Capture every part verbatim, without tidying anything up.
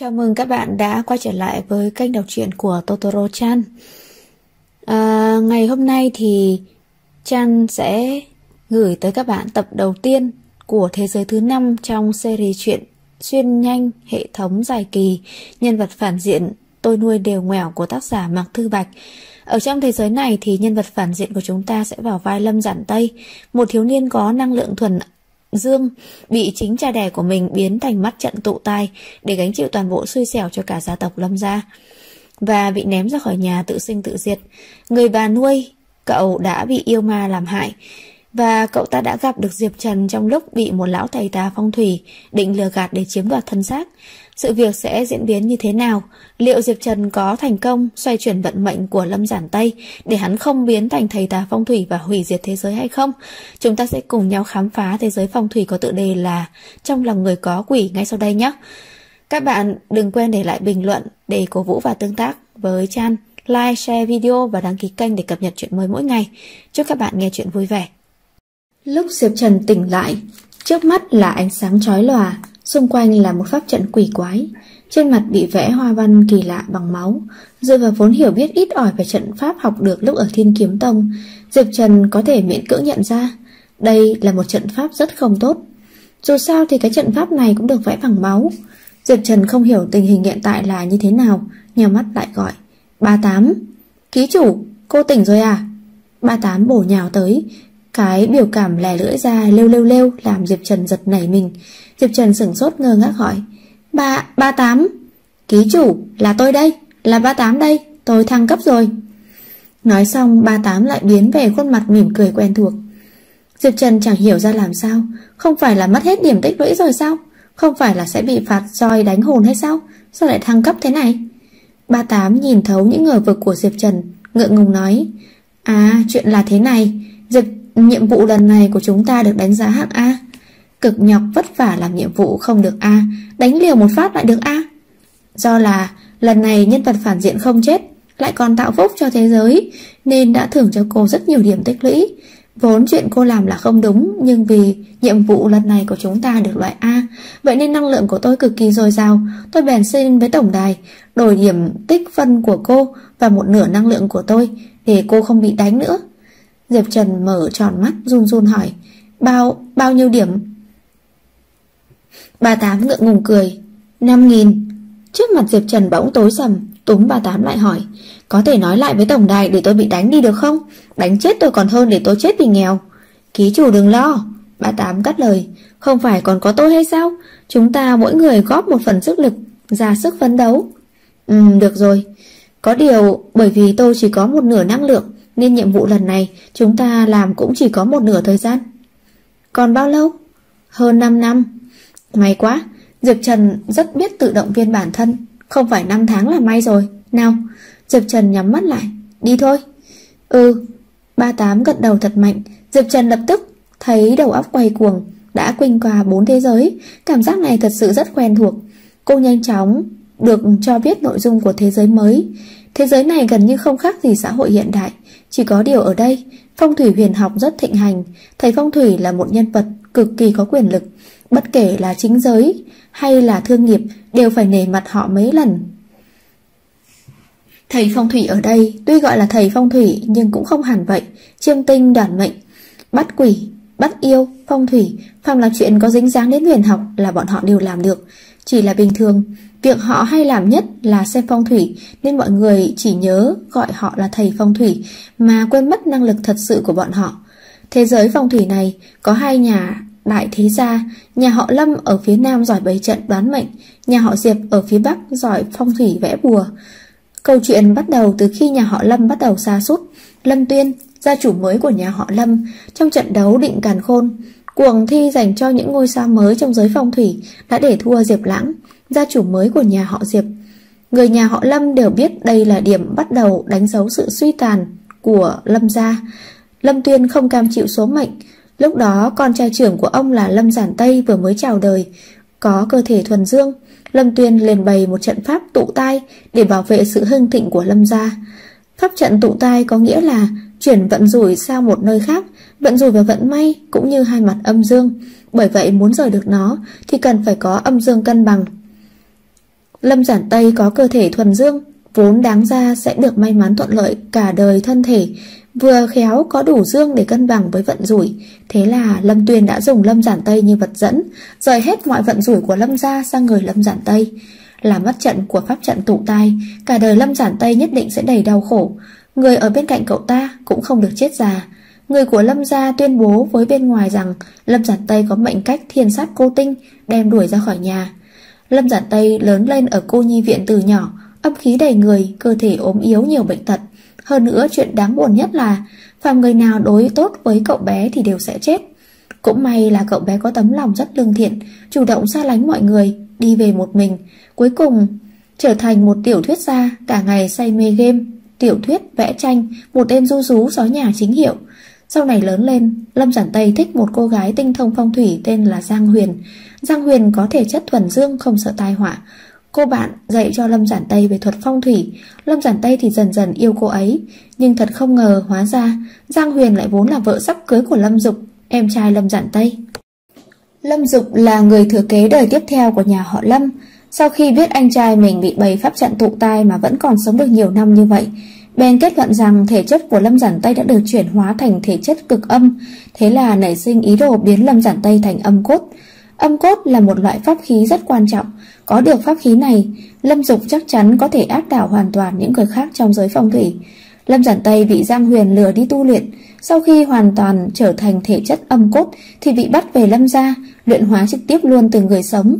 Chào mừng các bạn đã quay trở lại với kênh đọc truyện của Totoro Chan. À, ngày hôm nay thì Chan sẽ gửi tới các bạn tập đầu tiên của thế giới thứ năm trong series truyện xuyên nhanh hệ thống dài kỳ nhân vật phản diện tôi nuôi đều ngoẻo của tác giả Mạc Thư Bạch. Ở trong thế giới này thì nhân vật phản diện của chúng ta sẽ vào vai Lâm Giản Tây, một thiếu niên có năng lượng thuần dương bị chính cha đẻ của mình biến thành mắt trận tụ tai để gánh chịu toàn bộ xui xẻo cho cả gia tộc Lâm gia, và bị ném ra khỏi nhà tự sinh tự diệt. Người bà nuôi cậu đã bị yêu ma làm hại, và cậu ta đã gặp được Diệp Trần trong lúc bị một lão thầy tà phong thủy định lừa gạt để chiếm đoạt thân xác. Sự việc sẽ diễn biến như thế nào? Liệu Diệp Trần có thành công xoay chuyển vận mệnh của Lâm Giản Tây để hắn không biến thành thầy tà phong thủy và hủy diệt thế giới hay không? Chúng ta sẽ cùng nhau khám phá thế giới phong thủy có tựa đề là Trong lòng người có quỷ ngay sau đây nhé. Các bạn đừng quên để lại bình luận để cổ vũ và tương tác với Chan, like, share video và đăng ký kênh để cập nhật chuyện mới mỗi ngày. Chúc các bạn nghe chuyện vui vẻ. Lúc Diệp Trần tỉnh lại, trước mắt là ánh sáng chói lòa, xung quanh là một pháp trận quỷ quái, trên mặt bị vẽ hoa văn kỳ lạ bằng máu. Dựa vào vốn hiểu biết ít ỏi về trận pháp học được lúc ở Thiên Kiếm Tông, Diệp Trần có thể miễn cưỡng nhận ra đây là một trận pháp rất không tốt. Dù sao thì cái trận pháp này cũng được vẽ bằng máu. Diệp Trần không hiểu tình hình hiện tại là như thế nào, nhào mắt lại gọi: ba tám. Ký chủ, cô tỉnh rồi à? ba tám bổ nhào tới, cái biểu cảm lè lưỡi ra lêu lêu lêu làm Diệp Trần giật nảy mình. Diệp Trần sửng sốt ngơ ngác hỏi: Ba, ba tám. Ký chủ, là tôi đây, là ba tám đây, tôi thăng cấp rồi. Nói xong ba tám lại biến về khuôn mặt mỉm cười quen thuộc. Diệp Trần chẳng hiểu ra làm sao, không phải là mất hết điểm tích lũy rồi sao? Không phải là sẽ bị phạt roi đánh hồn hay sao? Sao lại thăng cấp thế này? Ba tám nhìn thấu những ngờ vực của Diệp Trần, ngượng ngùng nói: À, chuyện là thế này, Diệp nhiệm vụ lần này của chúng ta được đánh giá hạng A. Cực nhọc vất vả làm nhiệm vụ không được A, đánh liều một phát lại được A. Do là lần này nhân vật phản diện không chết, lại còn tạo phúc cho thế giới, nên đã thưởng cho cô rất nhiều điểm tích lũy. Vốn chuyện cô làm là không đúng, nhưng vì nhiệm vụ lần này của chúng ta được loại A, vậy nên năng lượng của tôi cực kỳ dồi dào. Tôi bèn xin với tổng đài đổi điểm tích phân của cô và một nửa năng lượng của tôi để cô không bị đánh nữa. Diệp Trần mở tròn mắt run run hỏi: Bao, bao nhiêu điểm? ba tám ngượng ngùng cười: năm nghìn. Trước mặt Diệp Trần bỗng tối sầm, túm ba tám lại hỏi: Có thể nói lại với tổng đài để tôi bị đánh đi được không? Đánh chết tôi còn hơn để tôi chết vì nghèo. Ký chủ đừng lo, ba tám cắt lời: Không phải còn có tôi hay sao? Chúng ta mỗi người góp một phần sức lực, ra sức phấn đấu. Ừm, được rồi. Có điều bởi vì tôi chỉ có một nửa năng lượng, nên nhiệm vụ lần này chúng ta làm cũng chỉ có một nửa thời gian. Còn bao lâu? Hơn năm năm. May quá, Diệp Trần rất biết tự động viên bản thân. Không phải năm tháng là may rồi. Nào, Diệp Trần nhắm mắt lại, đi thôi. Ừ, ba tám gật đầu thật mạnh. Diệp Trần lập tức thấy đầu óc quay cuồng, đã quỳnh qua bốn thế giới. Cảm giác này thật sự rất quen thuộc. Cô nhanh chóng được cho biết nội dung của thế giới mới. Thế giới này gần như không khác gì xã hội hiện đại, chỉ có điều ở đây phong thủy huyền học rất thịnh hành. Thầy phong thủy là một nhân vật cực kỳ có quyền lực, bất kể là chính giới hay là thương nghiệp đều phải nể mặt họ mấy lần. Thầy phong thủy ở đây tuy gọi là thầy phong thủy nhưng cũng không hẳn vậy. Chiêm tinh đoản mệnh, bắt quỷ, bắt yêu, phong thủy, phàm là chuyện có dính dáng đến huyền học là bọn họ đều làm được. Chỉ là bình thường, việc họ hay làm nhất là xem phong thủy, nên mọi người chỉ nhớ gọi họ là thầy phong thủy mà quên mất năng lực thật sự của bọn họ. Thế giới phong thủy này có hai nhà đại thế gia, nhà họ Lâm ở phía nam giỏi bày trận đoán mệnh, nhà họ Diệp ở phía bắc giỏi phong thủy vẽ bùa. Câu chuyện bắt đầu từ khi nhà họ Lâm bắt đầu sa sút. Lâm Tuyên, gia chủ mới của nhà họ Lâm, trong trận đấu định càn khôn, cuộc thi dành cho những ngôi sao mới trong giới phong thủy, đã để thua Diệp Lãng, gia chủ mới của nhà họ Diệp. Người nhà họ Lâm đều biết đây là điểm bắt đầu đánh dấu sự suy tàn của Lâm gia. Lâm Tuyên không cam chịu số mệnh. Lúc đó con trai trưởng của ông là Lâm Giản Tây vừa mới chào đời, có cơ thể thuần dương. Lâm Tuyên liền bày một trận pháp tụ tai để bảo vệ sự hưng thịnh của Lâm gia. Pháp trận tụ tai có nghĩa là chuyển vận rủi sang một nơi khác. Vận rủi và vận may cũng như hai mặt âm dương, bởi vậy muốn rời được nó thì cần phải có âm dương cân bằng. Lâm Giản Tây có cơ thể thuần dương, vốn đáng ra sẽ được may mắn thuận lợi cả đời thân thể, vừa khéo có đủ dương để cân bằng với vận rủi. Thế là Lâm Tuyên đã dùng Lâm Giản Tây như vật dẫn, rời hết mọi vận rủi của Lâm gia sang người Lâm Giản Tây. Là mắt trận của pháp trận tụ tai, cả đời Lâm Giản Tây nhất định sẽ đầy đau khổ. Người ở bên cạnh cậu ta cũng không được chết già. Người của Lâm gia tuyên bố với bên ngoài rằng Lâm Giản Tây có mệnh cách thiên sát cô tinh, đem đuổi ra khỏi nhà. Lâm Giản Tây lớn lên ở cô nhi viện từ nhỏ, âm khí đầy người, cơ thể ốm yếu nhiều bệnh tật. Hơn nữa chuyện đáng buồn nhất là phàm người nào đối tốt với cậu bé thì đều sẽ chết. Cũng may là cậu bé có tấm lòng rất lương thiện, chủ động xa lánh mọi người, đi về một mình. Cuối cùng trở thành một tiểu thuyết gia, cả ngày say mê game, tiểu thuyết, vẽ tranh, một đêm du rú xó nhà chính hiệu. Sau này lớn lên, Lâm Giản Tây thích một cô gái tinh thông phong thủy tên là Giang Huyền. Giang Huyền có thể chất thuần dương, không sợ tai họa. Cô bạn dạy cho Lâm Giản Tây về thuật phong thủy. Lâm Giản Tây thì dần dần yêu cô ấy. Nhưng thật không ngờ, hóa ra Giang Huyền lại vốn là vợ sắp cưới của Lâm Dục, em trai Lâm Giản Tây. Lâm Dục là người thừa kế đời tiếp theo của nhà họ Lâm. Sau khi biết anh trai mình bị bày pháp trận tụ tai mà vẫn còn sống được nhiều năm như vậy, bèn kết luận rằng thể chất của Lâm Giản Tây đã được chuyển hóa thành thể chất cực âm. Thế là nảy sinh ý đồ biến Lâm Giản Tây thành âm cốt. Âm cốt là một loại pháp khí rất quan trọng. Có được pháp khí này, Lâm Dục chắc chắn có thể áp đảo hoàn toàn những người khác trong giới phong thủy. Lâm Giản Tây bị Giang Huyền lừa đi tu luyện. Sau khi hoàn toàn trở thành thể chất âm cốt thì bị bắt về Lâm gia, luyện hóa trực tiếp luôn từ người sống.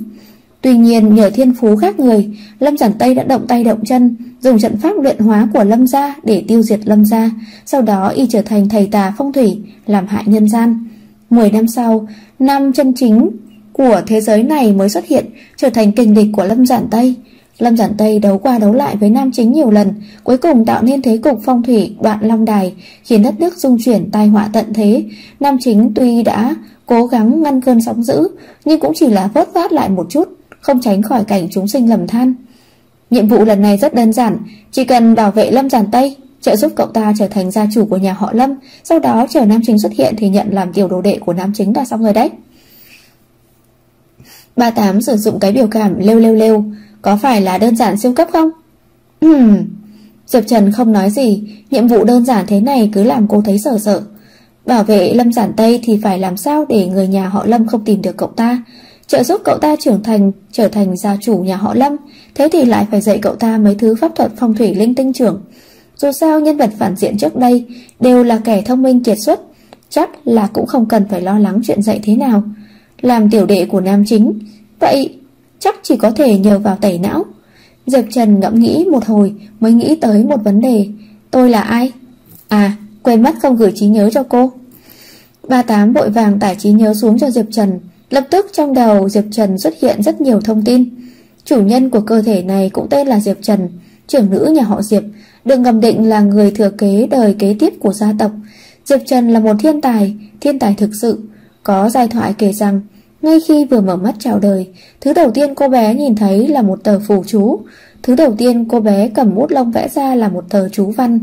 Tuy nhiên nhờ thiên phú khác người, Lâm Giản Tây đã động tay động chân, dùng trận pháp luyện hóa của Lâm gia để tiêu diệt Lâm gia. Sau đó y trở thành thầy tà phong thủy, làm hại nhân gian. Mười năm sau, năm chân chính của thế giới này mới xuất hiện, trở thành kình địch của Lâm Giản Tây. Lâm Giản Tây đấu qua đấu lại với nam chính nhiều lần, cuối cùng tạo nên thế cục phong thủy đoạn long đài, khiến đất nước rung chuyển, tai họa tận thế. Nam chính tuy đã cố gắng ngăn cơn sóng dữ, nhưng cũng chỉ là vớt vát lại một chút, không tránh khỏi cảnh chúng sinh lầm than. Nhiệm vụ lần này rất đơn giản, chỉ cần bảo vệ Lâm Giản Tây, trợ giúp cậu ta trở thành gia chủ của nhà họ Lâm, sau đó chờ nam chính xuất hiện thì nhận làm tiểu đồ đệ của nam chính là xong rồi đấy. ba tám sử dụng cái biểu cảm lêu lêu lêu, có phải là đơn giản siêu cấp không? Diệp Trần không nói gì, nhiệm vụ đơn giản thế này cứ làm cô thấy sợ sợ. Bảo vệ Lâm Giản Tây thì phải làm sao để người nhà họ Lâm không tìm được cậu ta, trợ giúp cậu ta trưởng thành, trở thành gia chủ nhà họ Lâm, thế thì lại phải dạy cậu ta mấy thứ pháp thuật phong thủy linh tinh trưởng. Dù sao nhân vật phản diện trước đây đều là kẻ thông minh kiệt xuất, chắc là cũng không cần phải lo lắng chuyện dạy thế nào. Làm tiểu đệ của nam chính, vậy chắc chỉ có thể nhờ vào tẩy não. Diệp Trần ngẫm nghĩ một hồi mới nghĩ tới một vấn đề. Tôi là ai? À, quên mất không gửi trí nhớ cho cô. ba tám vội vàng tải trí nhớ xuống cho Diệp Trần. Lập tức trong đầu Diệp Trần xuất hiện rất nhiều thông tin. Chủ nhân của cơ thể này cũng tên là Diệp Trần, trưởng nữ nhà họ Diệp, được ngầm định là người thừa kế đời kế tiếp của gia tộc. Diệp Trần là một thiên tài, thiên tài thực sự. Có giai thoại kể rằng ngay khi vừa mở mắt chào đời, thứ đầu tiên cô bé nhìn thấy là một tờ phù chú. Thứ đầu tiên cô bé cầm bút lông vẽ ra là một tờ chú văn.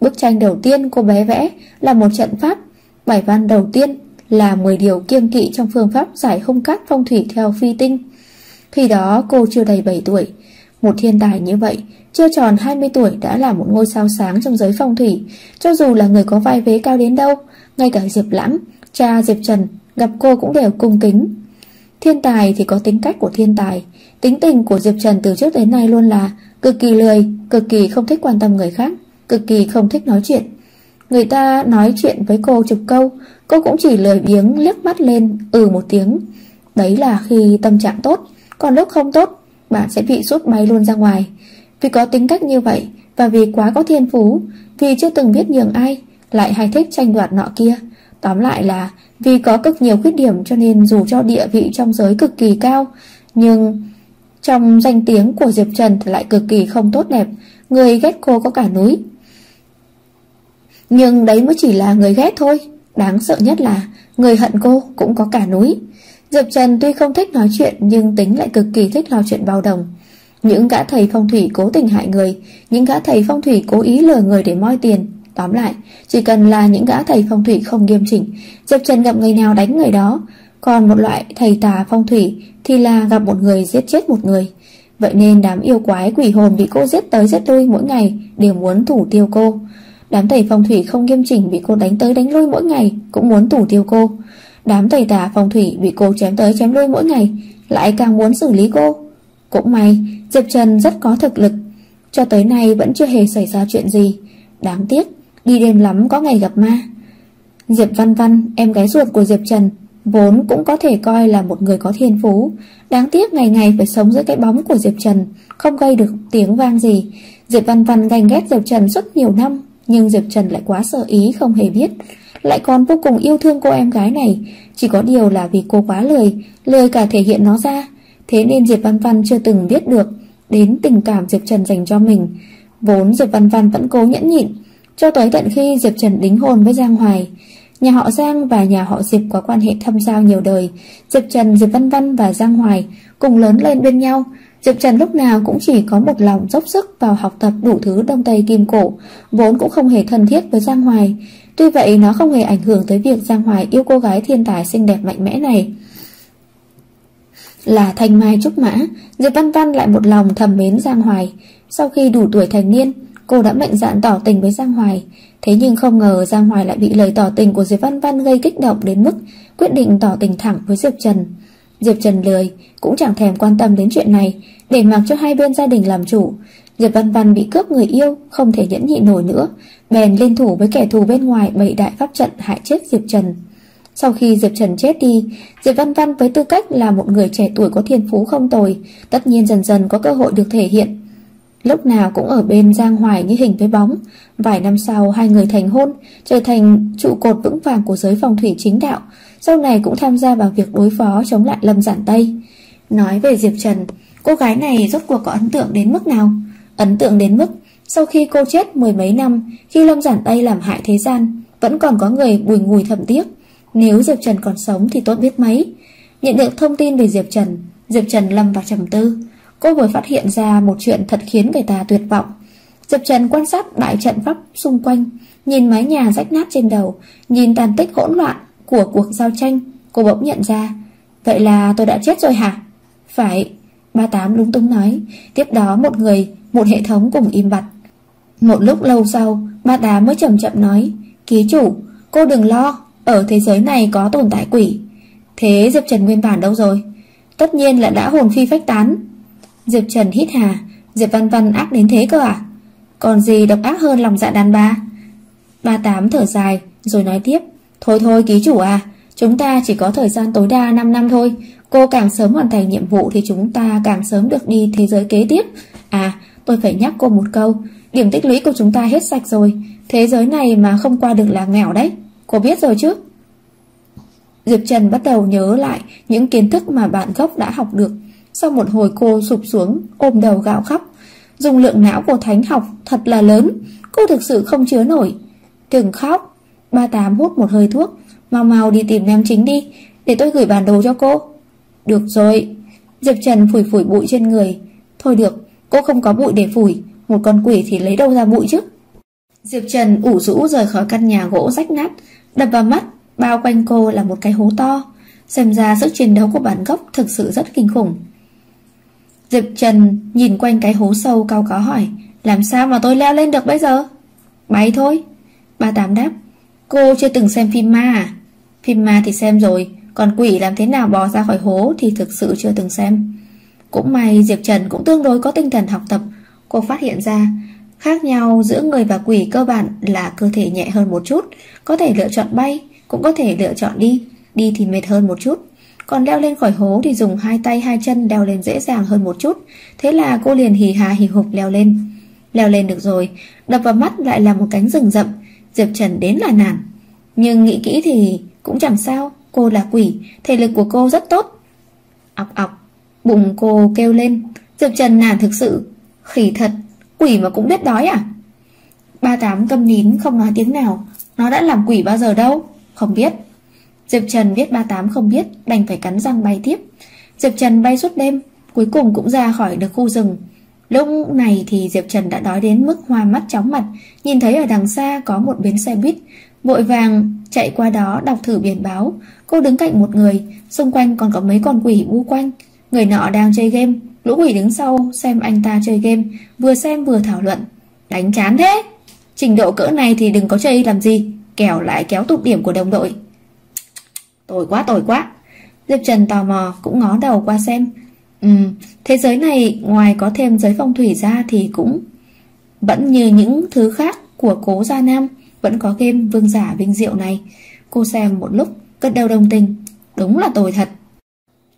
Bức tranh đầu tiên cô bé vẽ là một trận pháp. Bài văn đầu tiên là mười điều kiêng kỵ trong phương pháp giải hung cát phong thủy theo phi tinh. Khi đó cô chưa đầy bảy tuổi. Một thiên tài như vậy, chưa tròn hai mươi tuổi đã là một ngôi sao sáng trong giới phong thủy. Cho dù là người có vai vế cao đến đâu, ngay cả Diệp Lãng, cha Diệp Trần, gặp cô cũng đều cung kính. Thiên tài thì có tính cách của thiên tài. Tính tình của Diệp Trần từ trước đến nay luôn là cực kỳ lười, cực kỳ không thích quan tâm người khác, cực kỳ không thích nói chuyện. Người ta nói chuyện với cô chục câu, cô cũng chỉ lười biếng liếc mắt lên, ừ một tiếng. Đấy là khi tâm trạng tốt, còn lúc không tốt, bạn sẽ bị sút bay luôn ra ngoài. Vì có tính cách như vậy, và vì quá có thiên phú, vì chưa từng biết nhường ai, lại hay thích tranh đoạt nọ kia. Tóm lại là vì có cực nhiều khuyết điểm cho nên dù cho địa vị trong giới cực kỳ cao, nhưng trong danh tiếng của Diệp Trần thì lại cực kỳ không tốt đẹp. Người ghét cô có cả núi. Nhưng đấy mới chỉ là người ghét thôi. Đáng sợ nhất là người hận cô cũng có cả núi. Diệp Trần tuy không thích nói chuyện nhưng tính lại cực kỳ thích lo chuyện bao đồng. Những gã thầy phong thủy cố tình hại người, những gã thầy phong thủy cố ý lừa người để moi tiền. Tóm lại, chỉ cần là những gã thầy phong thủy không nghiêm chỉnh, Diệp Trần gặp người nào đánh người đó. Còn một loại thầy tà phong thủy thì là gặp một người giết chết một người. Vậy nên đám yêu quái quỷ hồn bị cô giết tới giết lui mỗi ngày đều muốn thủ tiêu cô. Đám thầy phong thủy không nghiêm chỉnh bị cô đánh tới đánh lui mỗi ngày cũng muốn thủ tiêu cô. Đám thầy tà phong thủy bị cô chém tới chém lui mỗi ngày lại càng muốn xử lý cô. Cũng may Diệp Trần rất có thực lực, cho tới nay vẫn chưa hề xảy ra chuyện gì. Đáng tiếc đi đêm lắm có ngày gặp ma. Diệp Văn Văn, em gái ruột của Diệp Trần, vốn cũng có thể coi là một người có thiên phú. Đáng tiếc ngày ngày phải sống dưới cái bóng của Diệp Trần, không gây được tiếng vang gì. Diệp Văn Văn ganh ghét Diệp Trần suốt nhiều năm, nhưng Diệp Trần lại quá sợ ý không hề biết, lại còn vô cùng yêu thương cô em gái này. Chỉ có điều là vì cô quá lười, lười cả thể hiện nó ra. Thế nên Diệp Văn Văn chưa từng biết được đến tình cảm Diệp Trần dành cho mình. Vốn Diệp Văn Văn vẫn cố nhẫn nhịn, cho tới tận khi Diệp Trần đính hôn với Giang Hoài. Nhà họ Giang và nhà họ Diệp có quan hệ thâm giao nhiều đời. Diệp Trần, Diệp Văn Văn và Giang Hoài cùng lớn lên bên nhau. Diệp Trần lúc nào cũng chỉ có một lòng dốc sức vào học tập đủ thứ Đông Tây Kim Cổ, vốn cũng không hề thân thiết với Giang Hoài. Tuy vậy nó không hề ảnh hưởng tới việc Giang Hoài yêu cô gái thiên tài xinh đẹp mạnh mẽ này. Là thanh mai trúc mã, Diệp Văn Văn lại một lòng thầm mến Giang Hoài. Sau khi đủ tuổi thành niên, cô đã mạnh dạn tỏ tình với Giang Hoài. Thế nhưng không ngờ Giang Hoài lại bị lời tỏ tình của Diệp Văn Văn gây kích động đến mức quyết định tỏ tình thẳng với Diệp Trần. Diệp Trần lười, cũng chẳng thèm quan tâm đến chuyện này, để mặc cho hai bên gia đình làm chủ. Diệp Văn Văn bị cướp người yêu, không thể nhẫn nhịn nổi nữa, bèn liên thủ với kẻ thù bên ngoài bày đại pháp trận hại chết Diệp Trần. Sau khi Diệp Trần chết đi, Diệp Văn Văn với tư cách là một người trẻ tuổi có thiên phú không tồi, tất nhiên dần dần có cơ hội được thể hiện. Lúc nào cũng ở bên Giang Hoài như hình với bóng. Vài năm sau hai người thành hôn, trở thành trụ cột vững vàng của giới phong thủy chính đạo. Sau này cũng tham gia vào việc đối phó chống lại Lâm Giản Tây. Nói về Diệp Trần, cô gái này rốt cuộc có ấn tượng đến mức nào? Ấn tượng đến mức sau khi cô chết mười mấy năm, khi Lâm Giản Tây làm hại thế gian, vẫn còn có người bùi ngùi thầm tiếc. Nếu Diệp Trần còn sống thì tốt biết mấy. Nhận được thông tin về Diệp Trần, Diệp Trần lâm vào trầm tư. Cô vừa phát hiện ra một chuyện thật khiến người ta tuyệt vọng. Diệp Trần quan sát đại trận pháp xung quanh, nhìn mái nhà rách nát trên đầu, nhìn tàn tích hỗn loạn của cuộc giao tranh. Cô bỗng nhận ra, vậy là tôi đã chết rồi hả? Phải, ba tám lung tung nói. Tiếp đó một người, một hệ thống cùng im bặt. Một lúc lâu sau, ba tám mới chậm chậm nói, ký chủ, cô đừng lo, ở thế giới này có tồn tại quỷ. Thế Diệp Trần nguyên bản đâu rồi? Tất nhiên là đã hồn phi phách tán. Diệp Trần hít hà, Diệp Văn Văn ác đến thế cơ à? Còn gì độc ác hơn lòng dạ đàn bà. Ba tám thở dài rồi nói tiếp, thôi thôi ký chủ à, chúng ta chỉ có thời gian tối đa năm năm thôi. Cô càng sớm hoàn thành nhiệm vụ thì chúng ta càng sớm được đi thế giới kế tiếp. À, tôi phải nhắc cô một câu, điểm tích lũy của chúng ta hết sạch rồi. Thế giới này mà không qua được là nghèo đấy, cô biết rồi chứ? Diệp Trần bắt đầu nhớ lại những kiến thức mà bạn gốc đã học được. Sau một hồi cô sụp xuống, ôm đầu gạo khóc. Dùng lượng não của thánh học thật là lớn, cô thực sự không chứa nổi. Đừng khóc. Ba tám hút một hơi thuốc. Mau mau đi tìm nam chính đi, để tôi gửi bản đồ cho cô. Được rồi. Diệp Trần phủi phủi bụi trên người. Thôi được, cô không có bụi để phủi, một con quỷ thì lấy đâu ra bụi chứ. Diệp Trần ủ rũ rời khỏi căn nhà gỗ rách nát. Đập vào mắt, bao quanh cô là một cái hố to. Xem ra sức chiến đấu của bản gốc thực sự rất kinh khủng. Diệp Trần nhìn quanh cái hố sâu cau có hỏi, làm sao mà tôi leo lên được bây giờ? Bay thôi. Ba tám đáp, cô chưa từng xem phim ma à? Phim ma thì xem rồi, còn quỷ làm thế nào bò ra khỏi hố thì thực sự chưa từng xem. Cũng may Diệp Trần cũng tương đối có tinh thần học tập. Cô phát hiện ra khác nhau giữa người và quỷ cơ bản là cơ thể nhẹ hơn một chút, có thể lựa chọn bay, cũng có thể lựa chọn đi. Đi thì mệt hơn một chút, còn leo lên khỏi hố thì dùng hai tay hai chân leo lên dễ dàng hơn một chút. Thế là cô liền hì hà hì hục leo lên. Leo lên được rồi, đập vào mắt lại là một cánh rừng rậm. Diệp Trần đến là nản, nhưng nghĩ kỹ thì cũng chẳng sao. Cô là quỷ, thể lực của cô rất tốt. Ọc ọc, bụng cô kêu lên. Diệp Trần nản thực sự. Khỉ thật, quỷ mà cũng biết đói à? Ba tám câm nín không nói tiếng nào. Nó đã làm quỷ bao giờ đâu? Không biết. Diệp Trần biết ba tám không biết, đành phải cắn răng bay tiếp. Diệp Trần bay suốt đêm, cuối cùng cũng ra khỏi được khu rừng. Lúc này thì Diệp Trần đã đói đến mức hoa mắt chóng mặt. Nhìn thấy ở đằng xa có một bến xe buýt, vội vàng chạy qua đó đọc thử biển báo. Cô đứng cạnh một người, xung quanh còn có mấy con quỷ bu quanh. Người nọ đang chơi game, Lũ Quỷ đứng sau xem anh ta chơi game, vừa xem vừa thảo luận. Đánh chán thế, trình độ cỡ này thì đừng có chơi làm gì, kẻo lại kéo tụt điểm của đồng đội. Tồi quá, tồi quá. Diệp Trần tò mò cũng ngó đầu qua xem. Ừ, thế giới này ngoài có thêm giới phong thủy ra thì cũng vẫn như những thứ khác của Cố Gia Nam, vẫn có game Vương Giả Vinh Diệu này. Cô xem một lúc, cất đầu đồng tình. Đúng là tồi thật.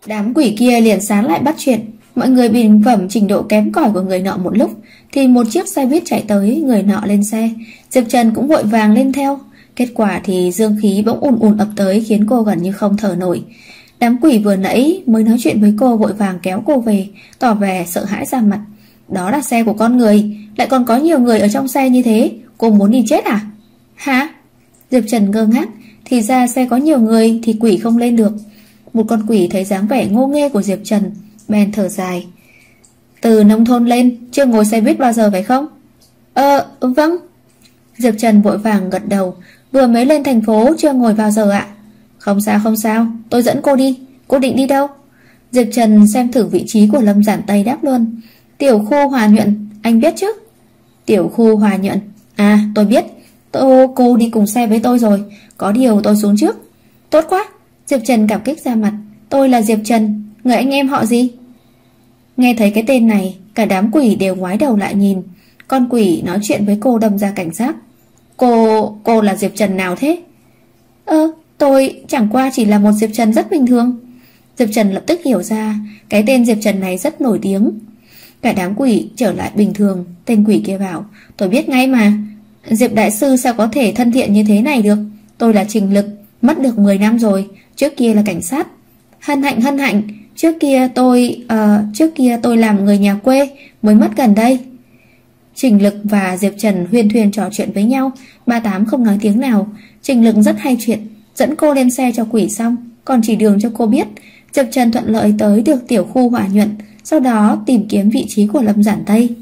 Đám quỷ kia liền sáng lại bắt chuyện. Mọi người bình phẩm trình độ kém cỏi của người nọ một lúc, thì một chiếc xe buýt chạy tới, người nọ lên xe. Diệp Trần cũng vội vàng lên theo. Kết quả thì dương khí bỗng ùn ùn ập tới, khiến cô gần như không thở nổi. Đám quỷ vừa nãy mới nói chuyện với cô vội vàng kéo cô về, tỏ vẻ sợ hãi ra mặt. Đó là xe của con người, lại còn có nhiều người ở trong xe như thế, cô muốn đi chết à? Hả? Diệp Trần ngơ ngác, thì ra xe có nhiều người thì quỷ không lên được. Một con quỷ thấy dáng vẻ ngô nghê của Diệp Trần, bèn thở dài. Từ nông thôn lên, chưa ngồi xe buýt bao giờ phải không? Ờ, vâng. Diệp Trần vội vàng gật đầu, vừa mới lên thành phố chưa ngồi bao giờ ạ. Không sao, không sao, tôi dẫn cô đi. Cô định đi đâu? Diệp Trần xem thử vị trí của Lâm Giản Tây, đáp luôn. Tiểu khu Hòa Nhuận, anh biết chứ? Tiểu khu Hòa Nhuận, à tôi biết. Tôi, cô đi cùng xe với tôi rồi, có điều tôi xuống trước. Tốt quá, Diệp Trần cảm kích ra mặt. Tôi là Diệp Trần, người anh em họ gì? Nghe thấy cái tên này, cả đám quỷ đều ngoái đầu lại nhìn. Con quỷ nói chuyện với cô đâm ra cảnh giác. Cô, cô là Diệp Trần nào thế? Ơ, ờ, tôi chẳng qua chỉ là một Diệp Trần rất bình thường. Diệp Trần lập tức hiểu ra, cái tên Diệp Trần này rất nổi tiếng. Cả đám quỷ trở lại bình thường. Tên quỷ kia bảo, tôi biết ngay mà. Diệp đại sư sao có thể thân thiện như thế này được? Tôi là Trình Lực, mất được mười năm rồi. Trước kia là cảnh sát. Hân hạnh, hân hạnh. Trước kia tôi uh, Trước kia tôi làm người nhà quê, mới mất gần đây. Trình Lực và Diệp Trần huyên thuyên trò chuyện với nhau. Ba Tám không nói tiếng nào. Trình Lực rất hay chuyện, dẫn cô lên xe cho quỷ xong, còn chỉ đường cho cô biết. Diệp Trần thuận lợi tới được tiểu khu Hòa Nhuận, sau đó tìm kiếm vị trí của Lâm Giản Tây.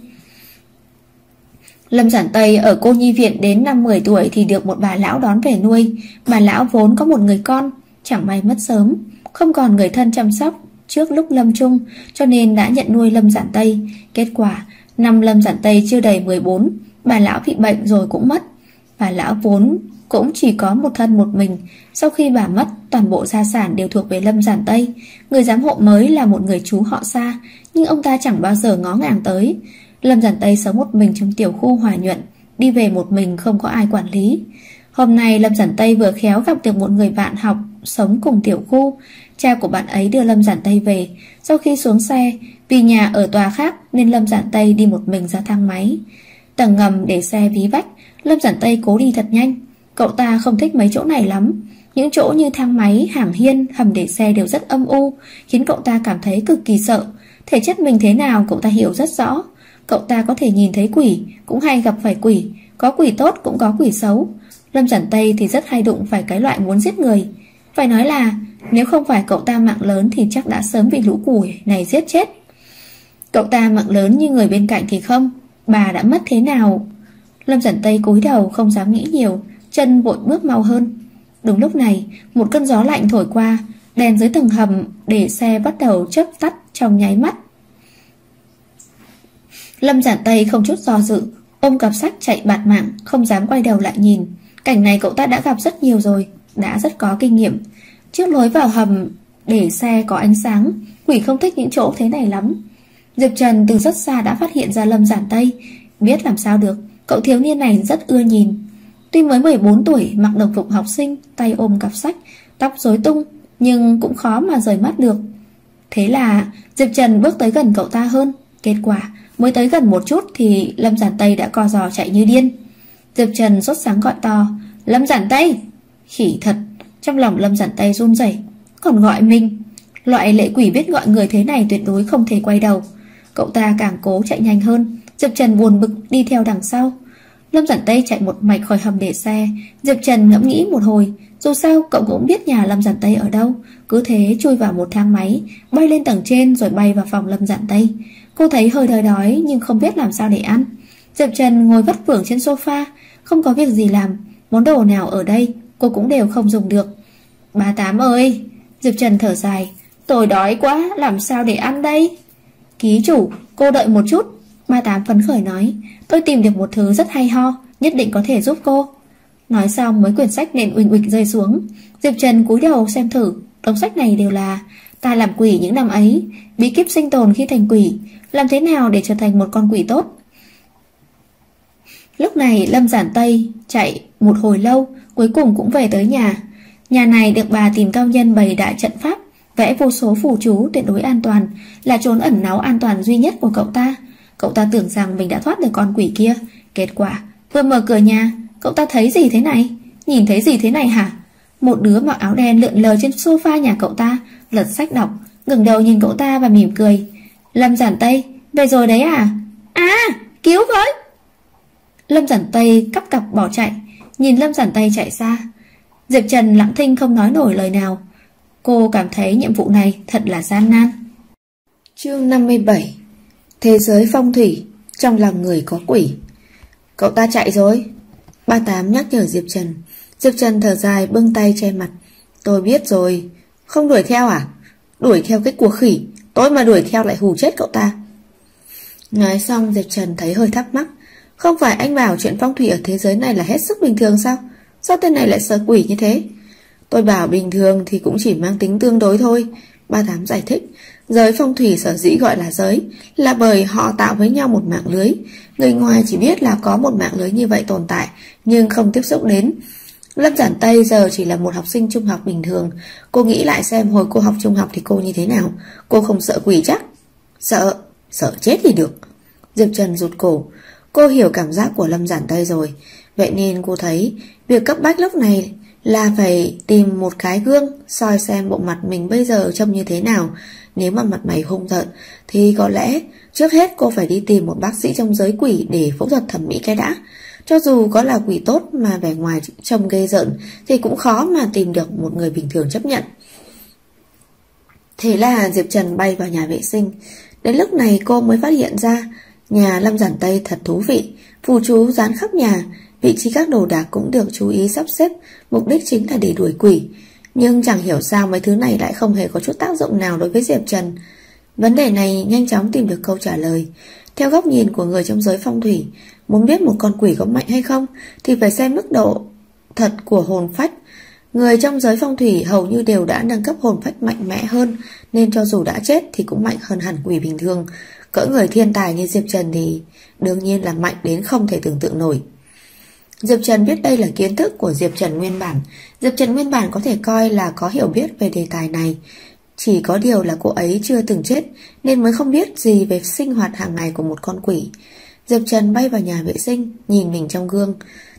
Lâm Giản Tây ở cô nhi viện đến năm mười tuổi thì được một bà lão đón về nuôi. Bà lão vốn có một người con, chẳng may mất sớm, không còn người thân chăm sóc trước lúc lâm chung, cho nên đã nhận nuôi Lâm Giản Tây. Kết quả, năm Lâm Giản Tây chưa đầy mười bốn, bà lão bị bệnh rồi cũng mất. Bà lão vốn cũng chỉ có một thân một mình. Sau khi bà mất, toàn bộ gia sản đều thuộc về Lâm Giản Tây. Người giám hộ mới là một người chú họ Xa, nhưng ông ta chẳng bao giờ ngó ngàng tới. Lâm Giản Tây sống một mình trong tiểu khu Hòa Nhuận, đi về một mình không có ai quản lý. Hôm nay Lâm Giản Tây vừa khéo gặp được một người bạn học sống cùng tiểu khu. Cha của bạn ấy đưa Lâm Giản Tây về. Sau khi xuống xe, vì nhà ở tòa khác nên Lâm Giản Tây đi một mình ra thang máy. Tầng ngầm để xe ví vách, Lâm Giản Tây cố đi thật nhanh. Cậu ta không thích mấy chỗ này lắm. Những chỗ như thang máy, hàng hiên, hầm để xe đều rất âm u, khiến cậu ta cảm thấy cực kỳ sợ. Thể chất mình thế nào cậu ta hiểu rất rõ. Cậu ta có thể nhìn thấy quỷ, cũng hay gặp phải quỷ. Có quỷ tốt cũng có quỷ xấu. Lâm Giản Tây thì rất hay đụng phải cái loại muốn giết người. Phải nói là nếu không phải cậu ta mạng lớn thì chắc đã sớm bị lũ củi này giết chết. Cậu ta mạng lớn như người bên cạnh thì không. Bà đã mất thế nào? Lâm Giản Tây cúi đầu không dám nghĩ nhiều, chân vội bước mau hơn. Đúng lúc này, một cơn gió lạnh thổi qua, đèn dưới tầng hầm để xe bắt đầu chớp tắt trong nháy mắt. Lâm Giản Tây không chút do dự, ôm cặp sách chạy bạt mạng, không dám quay đầu lại nhìn. Cảnh này cậu ta đã gặp rất nhiều rồi, đã rất có kinh nghiệm. Trước lối vào hầm để xe có ánh sáng, quỷ không thích những chỗ thế này lắm. Diệp Trần từ rất xa đã phát hiện ra Lâm Giản Tây. Biết làm sao được, cậu thiếu niên này rất ưa nhìn. Tuy mới mười bốn tuổi, mặc đồng phục học sinh, tay ôm cặp sách, tóc rối tung, nhưng cũng khó mà rời mắt được. Thế là Diệp Trần bước tới gần cậu ta hơn. Kết quả mới tới gần một chút thì Lâm Giản Tây đã co giò chạy như điên. Diệp Trần sốt sáng gọi to, Lâm Giản Tây! Khỉ thật, trong lòng Lâm Giản Tây run rẩy, còn gọi mình. Loại lệ quỷ biết gọi người thế này tuyệt đối không thể quay đầu. Cậu ta càng cố chạy nhanh hơn. Diệp Trần buồn bực đi theo đằng sau. Lâm Giản Tây chạy một mạch khỏi hầm để xe. Diệp Trần ngẫm nghĩ một hồi, dù sao cậu cũng biết nhà Lâm Giản Tây ở đâu. Cứ thế chui vào một thang máy, bay lên tầng trên rồi bay vào phòng Lâm Giản Tây. Cô thấy hơi đói đói nhưng không biết làm sao để ăn. Diệp Trần ngồi vất vưởng trên sofa, không có việc gì làm. Món đồ nào ở đây cô cũng đều không dùng được. Bà Tám ơi! Diệp Trần thở dài, tôi đói quá, làm sao để ăn đây? Ký chủ, cô đợi một chút. Ma Tám phấn khởi nói, tôi tìm được một thứ rất hay ho, nhất định có thể giúp cô. Nói xong mấy quyển sách nền uỳnh uỳnh rơi xuống. Diệp Trần cúi đầu xem thử. Đống sách này đều là Ta làm quỷ những năm ấy, bí kíp sinh tồn khi thành quỷ, làm thế nào để trở thành một con quỷ tốt. Lúc này Lâm Giản Tây chạy một hồi lâu, cuối cùng cũng về tới nhà. Nhà này được bà tìm cao nhân bày đại trận pháp, vẽ vô số phù chú tuyệt đối an toàn, là trốn ẩn náu an toàn duy nhất của cậu ta. Cậu ta tưởng rằng mình đã thoát được con quỷ kia. Kết quả vừa mở cửa nhà, cậu ta thấy gì thế này? Nhìn thấy gì thế này hả? Một đứa mặc áo đen lượn lờ trên sofa nhà cậu ta, lật sách đọc, ngẩng đầu nhìn cậu ta và mỉm cười. Lâm Giản Tây, về rồi đấy à? À, cứu với! Lâm Giản Tây cắp cặp bỏ chạy. Nhìn Lâm Giản Tây chạy xa, Diệp Trần lặng thinh không nói nổi lời nào. Cô cảm thấy nhiệm vụ này thật là gian nan. Chương năm mươi bảy. Thế giới phong thủy, trong lòng người có quỷ. Cậu ta chạy rồi, Ba Tám nhắc nhở Diệp Trần. Diệp Trần thở dài, bưng tay che mặt. Tôi biết rồi. Không đuổi theo à? Đuổi theo cái của khỉ, tôi mà đuổi theo lại hù chết cậu ta. Nói xong Diệp Trần thấy hơi thắc mắc. Không phải anh bảo chuyện phong thủy ở thế giới này là hết sức bình thường sao? Sao tên này lại sợ quỷ như thế? Tôi bảo bình thường thì cũng chỉ mang tính tương đối thôi, Ba Tám giải thích. Giới phong thủy sở dĩ gọi là giới là bởi họ tạo với nhau một mạng lưới. Người ngoài chỉ biết là có một mạng lưới như vậy tồn tại, nhưng không tiếp xúc đến. Lâm Giản Tây giờ chỉ là một học sinh trung học bình thường. Cô nghĩ lại xem hồi cô học trung học thì cô như thế nào. Cô không sợ quỷ chắc? Sợ, sợ chết thì được. Diệp Trần rụt cổ. Cô hiểu cảm giác của Lâm Giản Tây rồi. Vậy nên cô thấy việc cấp bách lúc này là phải tìm một cái gương, soi xem bộ mặt mình bây giờ trông như thế nào. Nếu mà mặt mày hung tợn thì có lẽ trước hết cô phải đi tìm một bác sĩ trong giới quỷ để phẫu thuật thẩm mỹ cái đã. Cho dù có là quỷ tốt mà vẻ ngoài trông ghê rợn thì cũng khó mà tìm được một người bình thường chấp nhận. Thế là Diệp Trần bay vào nhà vệ sinh. Đến lúc này cô mới phát hiện ra nhà Lâm Giản Tây thật thú vị. Phù chú dán khắp nhà, vị trí các đồ đạc cũng được chú ý sắp xếp, mục đích chính là để đuổi quỷ. Nhưng chẳng hiểu sao mấy thứ này lại không hề có chút tác dụng nào đối với Diệp Trần. Vấn đề này nhanh chóng tìm được câu trả lời. Theo góc nhìn của người trong giới phong thủy, muốn biết một con quỷ có mạnh hay không thì phải xem mức độ thật của hồn phách. Người trong giới phong thủy hầu như đều đã nâng cấp hồn phách mạnh mẽ hơn, nên cho dù đã chết thì cũng mạnh hơn hẳn quỷ bình thường. Cỡ người thiên tài như Diệp Trần thì đương nhiên là mạnh đến không thể tưởng tượng nổi. Diệp Trần biết đây là kiến thức của Diệp Trần nguyên bản. Diệp Trần nguyên bản có thể coi là có hiểu biết về đề tài này. Chỉ có điều là cô ấy chưa từng chết nên mới không biết gì về sinh hoạt hàng ngày của một con quỷ. Diệp Trần bay vào nhà vệ sinh, nhìn mình trong gương.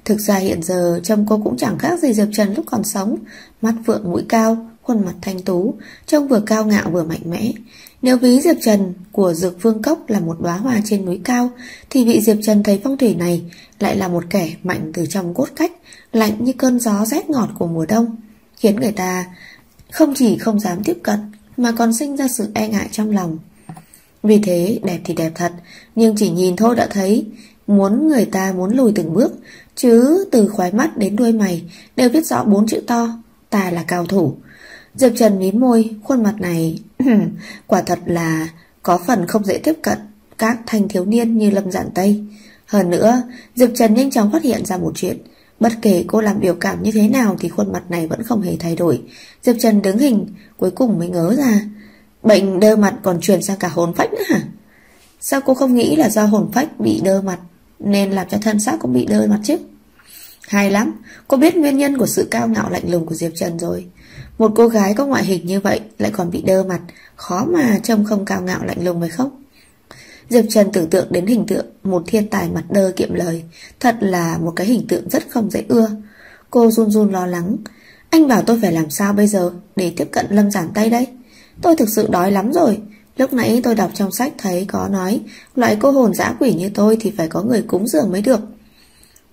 Thực ra hiện giờ trông cô cũng chẳng khác gì Diệp Trần lúc còn sống. Mắt vượng mũi cao, khuôn mặt thanh tú, trông vừa cao ngạo vừa mạnh mẽ. Nếu ví Diệp Trần của Dược Vương Cốc là một đóa hoa trên núi cao, thì vị Diệp Trần thấy phong thủy này lại là một kẻ mạnh từ trong cốt cách, lạnh như cơn gió rét ngọt của mùa đông, khiến người ta không chỉ không dám tiếp cận mà còn sinh ra sự e ngại trong lòng. Vì thế đẹp thì đẹp thật, nhưng chỉ nhìn thôi đã thấy muốn người ta muốn lùi từng bước. Chứ từ khóe mắt đến đuôi mày đều viết rõ bốn chữ to: ta là cao thủ. Diệp Trần mím môi, khuôn mặt này quả thật là có phần không dễ tiếp cận các thanh thiếu niên như Lâm Giản Tây. Hơn nữa, Diệp Trần nhanh chóng phát hiện ra một chuyện. Bất kể cô làm biểu cảm như thế nào thì khuôn mặt này vẫn không hề thay đổi. Diệp Trần đứng hình, cuối cùng mới ngớ ra. Bệnh đơ mặt còn truyền sang cả hồn phách nữa hả? Sao cô không nghĩ là do hồn phách bị đơ mặt nên làm cho thân xác cũng bị đơ mặt chứ? Hay lắm, cô biết nguyên nhân của sự cao ngạo lạnh lùng của Diệp Trần rồi. Một cô gái có ngoại hình như vậy lại còn bị đơ mặt, khó mà trông không cao ngạo lạnh lùng phải không? Diệp Trần tưởng tượng đến hình tượng một thiên tài mặt đơ kiệm lời. Thật là một cái hình tượng rất không dễ ưa. Cô run run lo lắng. Anh bảo tôi phải làm sao bây giờ để tiếp cận Lâm Giản Tây đây? Tôi thực sự đói lắm rồi. Lúc nãy tôi đọc trong sách thấy có nói loại cô hồn dã quỷ như tôi thì phải có người cúng dường mới được.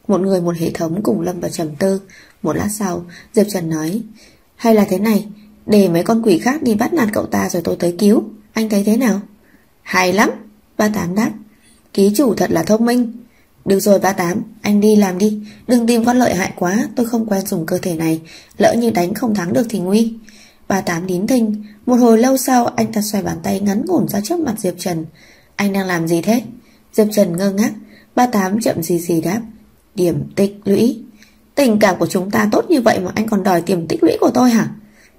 Một người một hệ thống cùng lâm vào trầm tư. Một lát sau Diệp Trần nói, hay là thế này, để mấy con quỷ khác đi bắt nạt cậu ta rồi tôi tới cứu. Anh thấy thế nào? Hay lắm, Ba Tám đáp. Ký chủ thật là thông minh. Được rồi Ba Tám, anh đi làm đi. Đừng tìm con lợi hại quá, tôi không quen dùng cơ thể này. Lỡ như đánh không thắng được thì nguy. Bà Tám nín thinh. Một hồi lâu sau, anh ta xoay bàn tay ngắn ngủn ra trước mặt Diệp Trần. Anh đang làm gì thế? Diệp Trần ngơ ngác. Bà Tám chậm gì gì đáp. Điểm tích lũy. Tình cảm của chúng ta tốt như vậy mà anh còn đòi điểm tích lũy của tôi hả?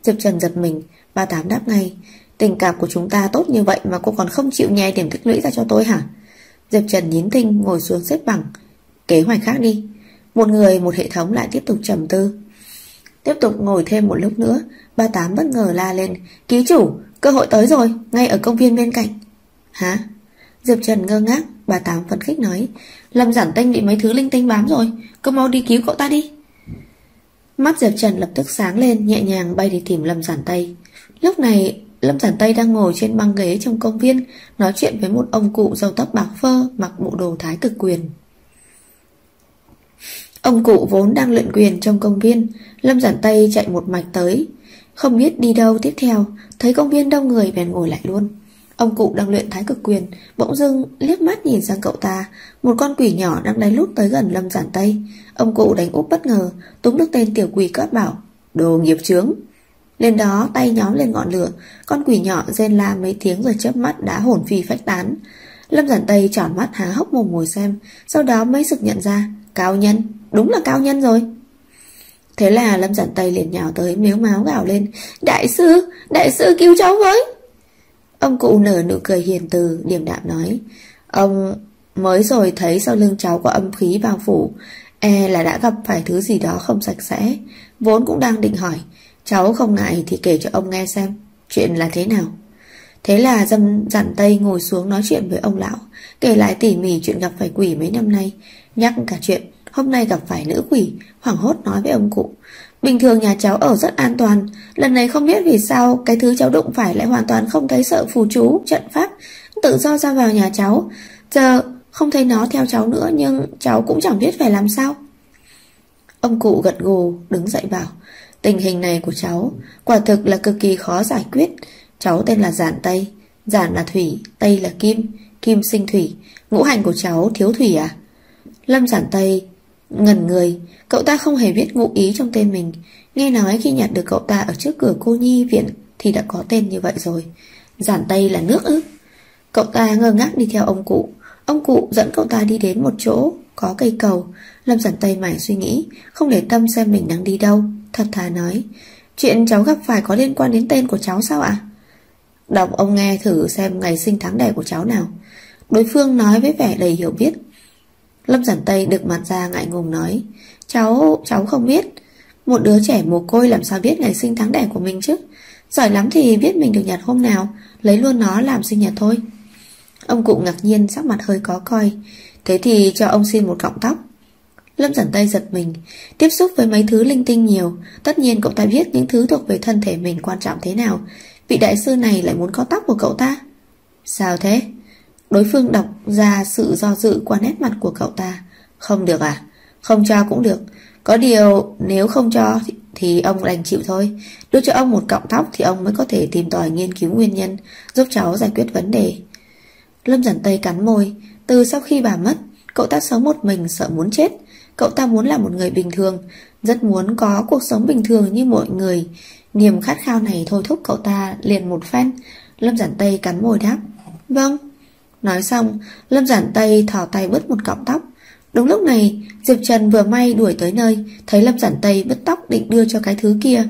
Diệp Trần giật mình. Bà Tám đáp ngay. Tình cảm của chúng ta tốt như vậy mà cô còn không chịu nhai điểm tích lũy ra cho tôi hả? Diệp Trần nín thinh ngồi xuống xếp bằng. Kế hoạch khác đi. Một người một hệ thống lại tiếp tục trầm tư. Tiếp tục ngồi thêm một lúc nữa, bà Tám bất ngờ la lên. Ký chủ, cơ hội tới rồi, ngay ở công viên bên cạnh. Hả? Diệp Trần ngơ ngác. Bà Tám phấn khích nói. Lâm Giản Tây bị mấy thứ linh tinh bám rồi, cứ mau đi cứu cậu ta đi. Mắt Diệp Trần lập tức sáng lên, nhẹ nhàng bay đi tìm Lâm Giản Tây. Lúc này Lâm Giản Tây đang ngồi trên băng ghế trong công viên, nói chuyện với một ông cụ râu tóc bạc phơ, mặc bộ đồ thái cực quyền. Ông cụ vốn đang luyện quyền trong công viên. Lâm Giản Tây chạy một mạch tới, không biết đi đâu tiếp theo. Thấy công viên đông người bèn ngồi lại luôn. Ông cụ đang luyện thái cực quyền bỗng dưng liếc mắt nhìn sang cậu ta. Một con quỷ nhỏ đang lén lút tới gần Lâm Giản Tây. Ông cụ đánh úp bất ngờ, túm được tên tiểu quỷ quát bảo: Đồ nghiệp chướng! Lên đó tay nhóm lên ngọn lửa. Con quỷ nhỏ rên la mấy tiếng rồi chớp mắt đã hồn phi phách tán. Lâm Giản Tây tròn mắt há hốc mồm ngồi xem. Sau đó mới sực nhận ra. Cao nhân, đúng là cao nhân rồi. Thế là Lâm Giản Tây liền nhào tới mếu máo gào lên: Đại sư, đại sư cứu cháu với! Ông cụ nở nụ cười hiền từ, điềm đạm nói: Ông mới rồi thấy sau lưng cháu có âm khí bao phủ, e là đã gặp phải thứ gì đó không sạch sẽ. Vốn cũng đang định hỏi, cháu không ngại thì kể cho ông nghe xem chuyện là thế nào. Thế là Lâm Giản Tây ngồi xuống nói chuyện với ông lão, kể lại tỉ mỉ chuyện gặp phải quỷ mấy năm nay, nhắc cả chuyện hôm nay gặp phải nữ quỷ. Hoảng hốt nói với ông cụ: Bình thường nhà cháu ở rất an toàn, lần này không biết vì sao cái thứ cháu đụng phải lại hoàn toàn không thấy sợ phù chú, trận pháp, tự do ra vào nhà cháu. Giờ không thấy nó theo cháu nữa, nhưng cháu cũng chẳng biết phải làm sao. Ông cụ gật gù đứng dậy bảo: Tình hình này của cháu quả thực là cực kỳ khó giải quyết. Cháu tên là Giản Tây, Giản là thủy, Tây là kim, kim sinh thủy. Ngũ hành của cháu thiếu thủy à? Lâm Giản Tây ngẩn người. Cậu ta không hề biết ngụ ý trong tên mình. Nghe nói khi nhặt được cậu ta ở trước cửa cô nhi viện thì đã có tên như vậy rồi. Giản Tây là nước ư? Cậu ta ngơ ngác đi theo ông cụ. Ông cụ dẫn cậu ta đi đến một chỗ có cây cầu. Lâm Giản Tây mải suy nghĩ, không để tâm xem mình đang đi đâu. Thật thà nói: Chuyện cháu gặp phải có liên quan đến tên của cháu sao ạ? À? Đọc ông nghe thử xem ngày sinh tháng đẻ của cháu nào. Đối phương nói với vẻ đầy hiểu biết. Lâm Giản Tây đực mặt ra, ngại ngùng nói: Cháu, cháu không biết. Một đứa trẻ mồ côi làm sao biết ngày sinh tháng đẻ của mình chứ? Giỏi lắm thì biết mình được nhặt hôm nào, lấy luôn nó làm sinh nhật thôi. Ông cụ ngạc nhiên, sắc mặt hơi có coi. Thế thì cho ông xin một cọng tóc. Lâm Giản Tây giật mình. Tiếp xúc với mấy thứ linh tinh nhiều, tất nhiên cậu ta biết những thứ thuộc về thân thể mình quan trọng thế nào. Vị đại sư này lại muốn có tóc của cậu ta. Sao thế? Đối phương đọc ra sự do dự qua nét mặt của cậu ta. Không được à? Không cho cũng được. Có điều nếu không cho thì, thì ông đành chịu thôi. Đưa cho ông một cọng tóc thì ông mới có thể tìm tòi nghiên cứu nguyên nhân, giúp cháu giải quyết vấn đề. Lâm Giản Tây cắn môi. Từ sau khi bà mất, cậu ta sống một mình sợ muốn chết. Cậu ta muốn là một người bình thường, rất muốn có cuộc sống bình thường như mọi người. Niềm khát khao này thôi thúc cậu ta liền một phen. Lâm Giản Tây cắn môi đáp: Vâng. Nói xong, Lâm Giản Tây thò tay bứt một cọng tóc. Đúng lúc này, Diệp Trần vừa may đuổi tới nơi, thấy Lâm Giản Tây bứt tóc định đưa cho cái thứ kia.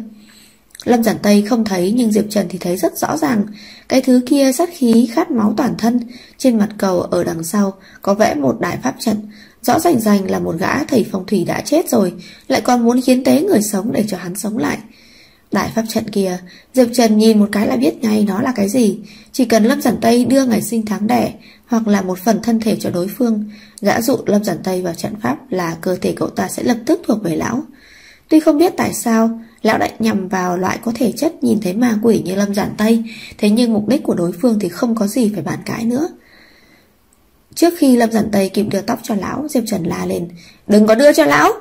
Lâm Giản Tây không thấy, nhưng Diệp Trần thì thấy rất rõ ràng. Cái thứ kia sát khí khát máu toàn thân. Trên mặt cầu ở đằng sau có vẽ một đại pháp trận. Rõ rành rành là một gã thầy phong thủy đã chết rồi, lại còn muốn hiến tế người sống để cho hắn sống lại. Đại pháp trận kia, Diệp Trần nhìn một cái là biết ngay nó là cái gì. Chỉ cần Lâm Giản Tây đưa ngày sinh tháng đẻ hoặc là một phần thân thể cho đối phương, gã dụ Lâm Giản Tây vào trận pháp là cơ thể cậu ta sẽ lập tức thuộc về lão. Tuy không biết tại sao lão đã nhằm vào loại có thể chất nhìn thấy ma quỷ như Lâm Giản Tây, thế nhưng mục đích của đối phương thì không có gì phải bàn cãi nữa. Trước khi Lâm Giản Tây kịp đưa tóc cho lão, Diệp Trần la lên: Đừng có đưa cho lão!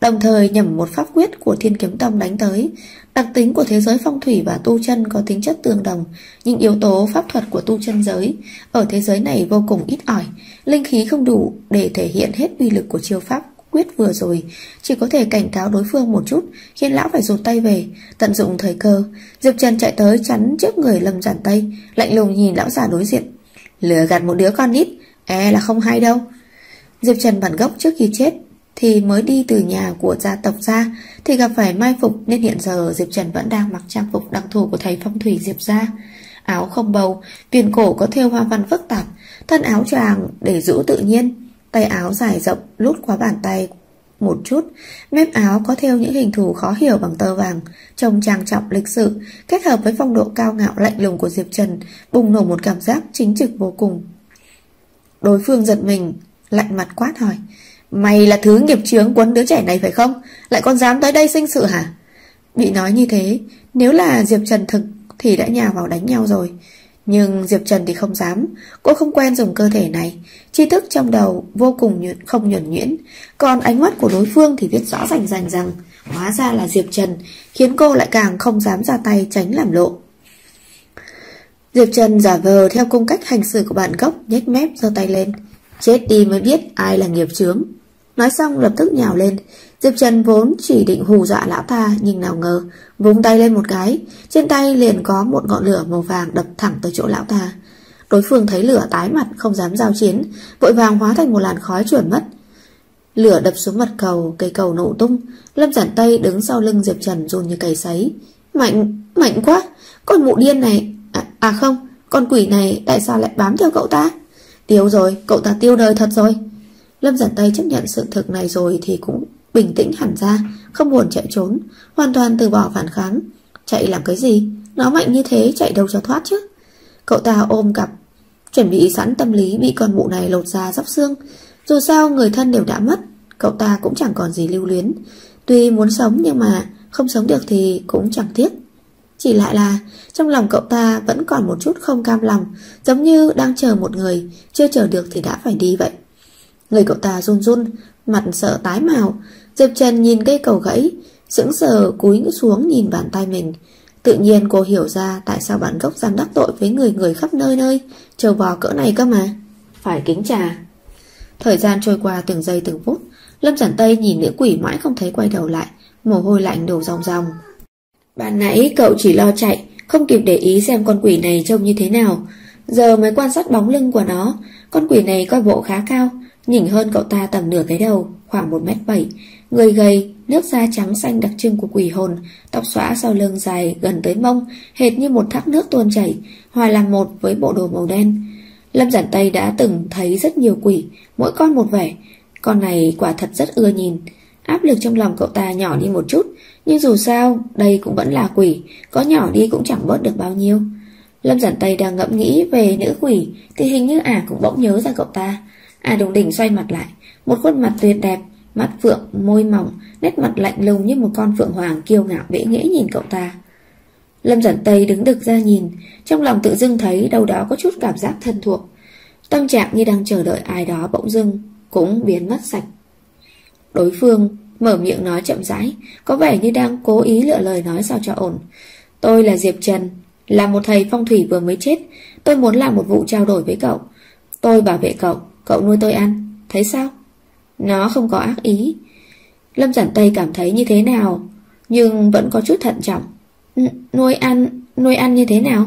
Đồng thời nhầm một pháp quyết của Thiên Kiếm Tông đánh tới. Đặc tính của thế giới phong thủy và tu chân có tính chất tương đồng, nhưng yếu tố pháp thuật của tu chân giới ở thế giới này vô cùng ít ỏi. Linh khí không đủ để thể hiện hết uy lực của chiêu pháp quyết vừa rồi, chỉ có thể cảnh cáo đối phương một chút, khiến lão phải rụt tay về. Tận dụng thời cơ, Diệp Trần chạy tới chắn trước người Lâm Giản Tây, lạnh lùng nhìn lão già đối diện. Lừa gạt một đứa con nít, e là không hay đâu. Diệp Trần bản gốc trước khi chết thì mới đi từ nhà của gia tộc ra, thì gặp phải mai phục, nên hiện giờ Diệp Trần vẫn đang mặc trang phục đặc thù của thầy phong thủy Diệp gia. Áo không bầu, viền cổ có thêu hoa văn phức tạp, thân áo choàng để giữ tự nhiên, tay áo dài rộng lút qua bàn tay một chút, mép áo có thêu những hình thù khó hiểu bằng tơ vàng, trông trang trọng lịch sự, kết hợp với phong độ cao ngạo lạnh lùng của Diệp Trần, bùng nổ một cảm giác chính trực vô cùng. Đối phương giật mình, lạnh mặt quát hỏi: "Mày là thứ nghiệp chướng quấn đứa trẻ này phải không? Lại còn dám tới đây sinh sự hả?" Bị nói như thế, nếu là Diệp Trần thực thì đã nhào vào đánh nhau rồi. Nhưng Diệp Trần thì không dám, cô không quen dùng cơ thể này, tri thức trong đầu vô cùng nhuận, không nhuẩn nhuyễn. Còn ánh mắt của đối phương thì biết rõ rành rành rằng hóa ra là Diệp Trần, khiến cô lại càng không dám ra tay tránh làm lộ. Diệp Trần giả vờ theo cung cách hành xử của bản gốc, nhếch mép giơ tay lên. Chết đi mới biết ai là nghiệp chướng. Nói xong lập tức nhào lên. Diệp Trần vốn chỉ định hù dọa lão ta, nhưng nào ngờ vung tay lên một cái, trên tay liền có một ngọn lửa màu vàng đập thẳng tới chỗ lão ta. Đối phương thấy lửa tái mặt, không dám giao chiến, vội vàng hóa thành một làn khói chuẩn mất. Lửa đập xuống mặt cầu, cây cầu nổ tung. Lâm Giản Tây đứng sau lưng Diệp Trần run như cầy sấy. Mạnh, mạnh quá. Con mụ điên này, à, à không, con quỷ này tại sao lại bám theo cậu ta? Tiêu rồi, cậu ta tiêu đời thật rồi. Lâm Giản Tây chấp nhận sự thực này rồi thì cũng bình tĩnh hẳn ra, không buồn chạy trốn, hoàn toàn từ bỏ phản kháng. Chạy làm cái gì? Nó mạnh như thế chạy đâu cho thoát chứ. Cậu ta ôm cặp, chuẩn bị sẵn tâm lý bị con mụ này lột da róc xương. Dù sao người thân đều đã mất, cậu ta cũng chẳng còn gì lưu luyến. Tuy muốn sống nhưng mà không sống được thì cũng chẳng tiếc. Chỉ lại là trong lòng cậu ta vẫn còn một chút không cam lòng, giống như đang chờ một người, chưa chờ được thì đã phải đi vậy. Người cậu ta run run, mặt sợ tái màu. Diệp Trần nhìn cây cầu gãy, sững sờ cúi xuống nhìn bàn tay mình. Tự nhiên cô hiểu ra tại sao bản gốc dám đắc tội với người người khắp nơi nơi, trâu bò cỡ này cơ mà. Phải kính trà. Thời gian trôi qua từng giây từng phút, Lâm Giản Tây nhìn nữ quỷ mãi không thấy quay đầu lại, mồ hôi lạnh đổ ròng ròng. Ban nãy cậu chỉ lo chạy, không kịp để ý xem con quỷ này trông như thế nào. Giờ mới quan sát bóng lưng của nó. Con quỷ này coi bộ khá cao, nhỉnh hơn cậu ta tầm nửa cái đầu, khoảng một mét bảy. Người gầy, nước da trắng xanh đặc trưng của quỷ hồn, tóc xõa sau lưng dài gần tới mông, hệt như một thác nước tuôn chảy, hòa làm một với bộ đồ màu đen. Lâm Giản Tây đã từng thấy rất nhiều quỷ, mỗi con một vẻ. Con này quả thật rất ưa nhìn. Áp lực trong lòng cậu ta nhỏ đi một chút, nhưng dù sao đây cũng vẫn là quỷ, có nhỏ đi cũng chẳng bớt được bao nhiêu. Lâm Giản Tây đang ngẫm nghĩ về nữ quỷ thì hình như ả à cũng bỗng nhớ ra cậu ta. Ả à đùng đỉnh xoay mặt lại, một khuôn mặt tuyệt đẹp, mắt phượng, môi mỏng, nét mặt lạnh lùng như một con phượng hoàng kiêu ngạo bẽ nghễ nhìn cậu ta. Lâm Giản Tây đứng đực ra nhìn, trong lòng tự dưng thấy đâu đó có chút cảm giác thân thuộc. Tâm trạng như đang chờ đợi ai đó bỗng dưng cũng biến mất sạch. Đối phương mở miệng nói chậm rãi, có vẻ như đang cố ý lựa lời nói sao cho ổn. Tôi là Diệp Trần, là một thầy phong thủy vừa mới chết. Tôi muốn làm một vụ trao đổi với cậu. Tôi bảo vệ cậu, cậu nuôi tôi ăn, thấy sao? Nó không có ác ý. Lâm Giản Tây cảm thấy như thế nào, nhưng vẫn có chút thận trọng. N Nuôi ăn, nuôi ăn như thế nào?